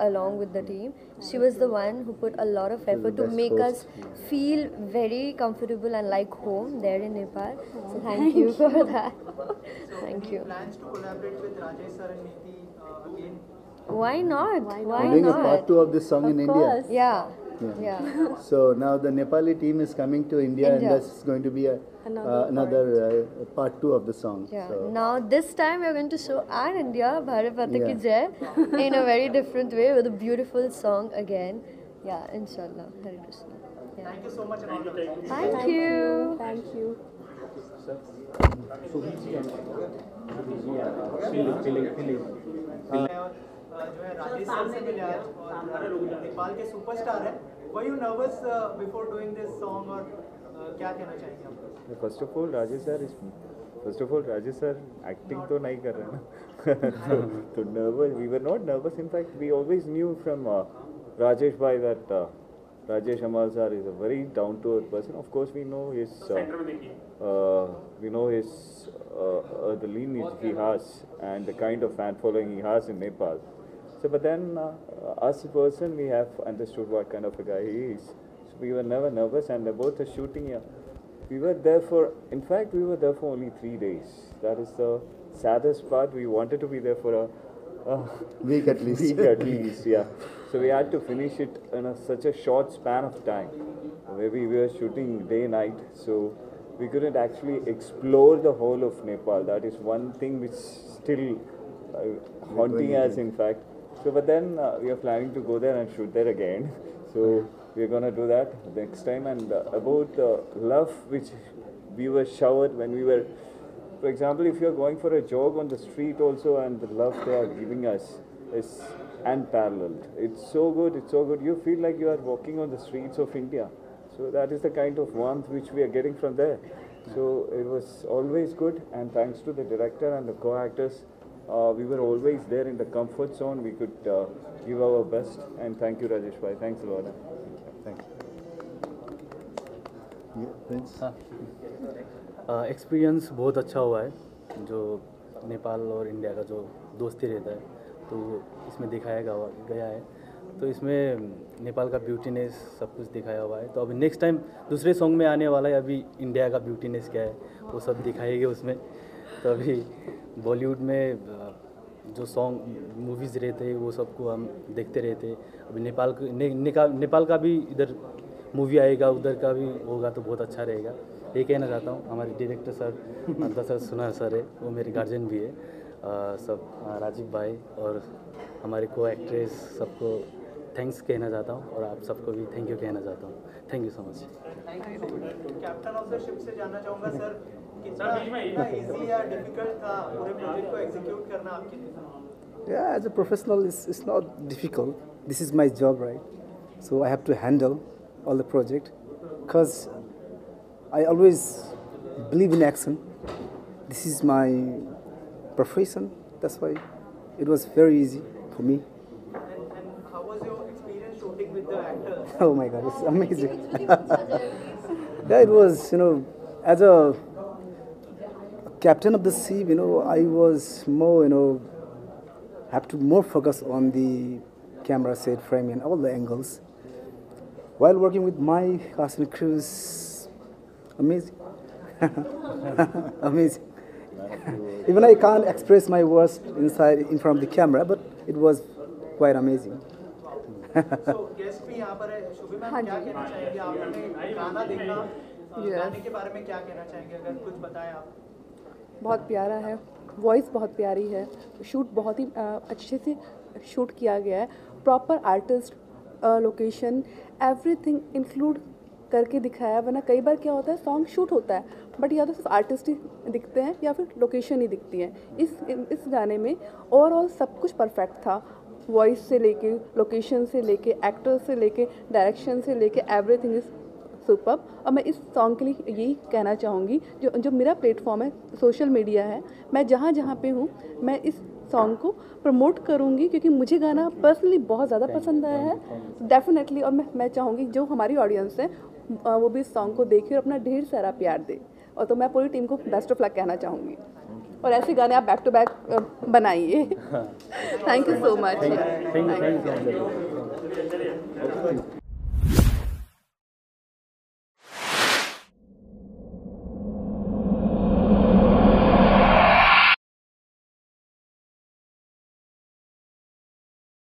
Along with the team, she was the one who put a lot of effort to make us feel very comfortable and like home there in Nepal. So thank you for that. Thank you. Plans to collaborate with Rajesh sir and Niti again? Why not? Why not? We're doing a part two of this song in India. Yeah. Yeah. Yeah. So now the Nepali team is coming to India, India. And that's going to be a, another, uh, another part. Uh, part two of the song. Yeah. So now this time we are going to show our India, Bharat Mata Ki Jai, in a very different way with a beautiful song again. Yeah, inshallah. Hare Krishna. Yeah. Thank you so much. Thank you. Thank you. Thank you. जो है Rajesh sir से मिला है और नेपाल के superstar है. Were you nervous before doing this song और क्या कहना चाहेंगे आप? First of all Rajesh sir first of all Rajesh sir acting तो नहीं कर रहे ना, तो nervous we were not nervous. In fact we always knew from Rajesh bhai that uh, Rajesh Amal sir is a very down to earth person. Of course we know his uh, uh, we know his uh, uh, the lineage he has and the kind of fan following he has in Nepal. So but then uh, as a person we have understood what kind of a guy he is. So we were never nervous and about the shooting yeah, we were there for in fact we were there for only three days. That is the saddest part. We wanted to be there for a Uh, week at least. Week at least, yeah. So we had to finish it in a, such a short span of time. Maybe we were shooting day night, so we couldn't actually explore the whole of Nepal. That is one thing which still uh, haunting us, in fact. So, but then uh, we are planning to go there and shoot there again. So we are gonna do that next time. And uh, about uh, love, which we were showered when we were. For example, if you are going for a jog on the street also, and the love they are giving us is unparalleled. It's so good, it's so good. You feel like you are walking on the streets of India. So that is the kind of warmth which we are getting from there. So it was always good, and thanks to the director and the co-actors, uh, we were always there in the comfort zone. We could uh, give our best, and thank you, Rajesh bhai. Thanks a lot. Thank you. Yeah, Prince. Huh. Experience uh, बहुत अच्छा हुआ है. जो नेपाल और India का जो दोस्ती रहता है तो इसमें दिखाया गया है, तो इसमें नेपाल का ब्यूटीनेस सब कुछ दिखाया हुआ है. तो अभी नेक्स्ट टाइम दूसरे सॉन्ग में आने वाला है, अभी इंडिया का ब्यूटीनेस क्या है वो सब दिखाएंगे उसमें. तो अभी बॉलीवुड में जो सॉन्ग मूवीज़ रहते हैं वो सबको हम देखते रहते हैं. अभी नेपाल ने, ने, नेपाल का भी इधर मूवी आएगा, उधर का भी होगा, तो बहुत अच्छा रहेगा. ये कहना चाहता हूँ. हमारे डायरेक्टर सर दशरथ सुना सर है, वो मेरे गार्जियन भी है. आ, सब आ, राजीव भाई और हमारे को एक्ट्रेस सबको थैंक्स कहना चाहता हूँ, और आप सबको भी थैंक यू कहना चाहता हूँ. Thank you so much. Captain of the ship से जानना चाहूँगा सर, कितना इजी या डिफिकल्ट था पूरे प्रोजेक्ट को एग्जीक्यूट करना आपके लिए? या as a professional it's not difficult. This is my job right, so I have to handle all the project because I always believe in action. This is my profession. That's why it was very easy for me. And, and how was your experience shooting with the actors? Oh my God, it's amazing. Yeah, it was, you know, as a captain of the ship, you know, I was more, you know, have to more focus on the camera set, frame, and all the angles. While working with my cast and crews. Amazing. Amazing. Even I can't express my words inside in front of the camera, but it was quite amazing. So guest bhi yahan par hai. Shubhi ma'am, क्या कहना चाहेंगे आप? आपने गाना देखा, गाने के बारे में क्या कहना चाहेंगे, अगर कुछ बताएं आप? बहुत प्यारा है, वॉइस बहुत प्यारी है, शूट बहुत ही अच्छे से शूट किया गया है. Proper artist, location, everything include करके दिखाया है. वरना कई बार क्या होता है, सॉन्ग शूट होता है बट या तो सिर्फ आर्टिस्ट ही दिखते हैं या फिर लोकेशन ही दिखती है. इस इस गाने में ओवरऑल सब कुछ परफेक्ट था. वॉइस से लेके, लोकेशन से लेके, एक्टर्स से लेके, डायरेक्शन से लेके, एवरीथिंग इज सुपर्ब. और मैं इस सॉन्ग के लिए यही कहना चाहूँगी, जो जो मेरा प्लेटफॉर्म है, सोशल मीडिया है, मैं जहाँ जहाँ पे हूँ मैं इस सॉन्ग को प्रमोट करूँगी, क्योंकि मुझे गाना पर्सनली बहुत ज़्यादा पसंद आया है डेफिनेटली. और मैं मैं चाहूँगी जो हमारी ऑडियंस है वो भी इस सॉन्ग को देखे और अपना ढेर सारा प्यार दे. और तो मैं पूरी टीम को बेस्ट ऑफ लक कहना चाहूँगी, और ऐसे गाने आप बैक टू बैक बनाइए. Thank you so much.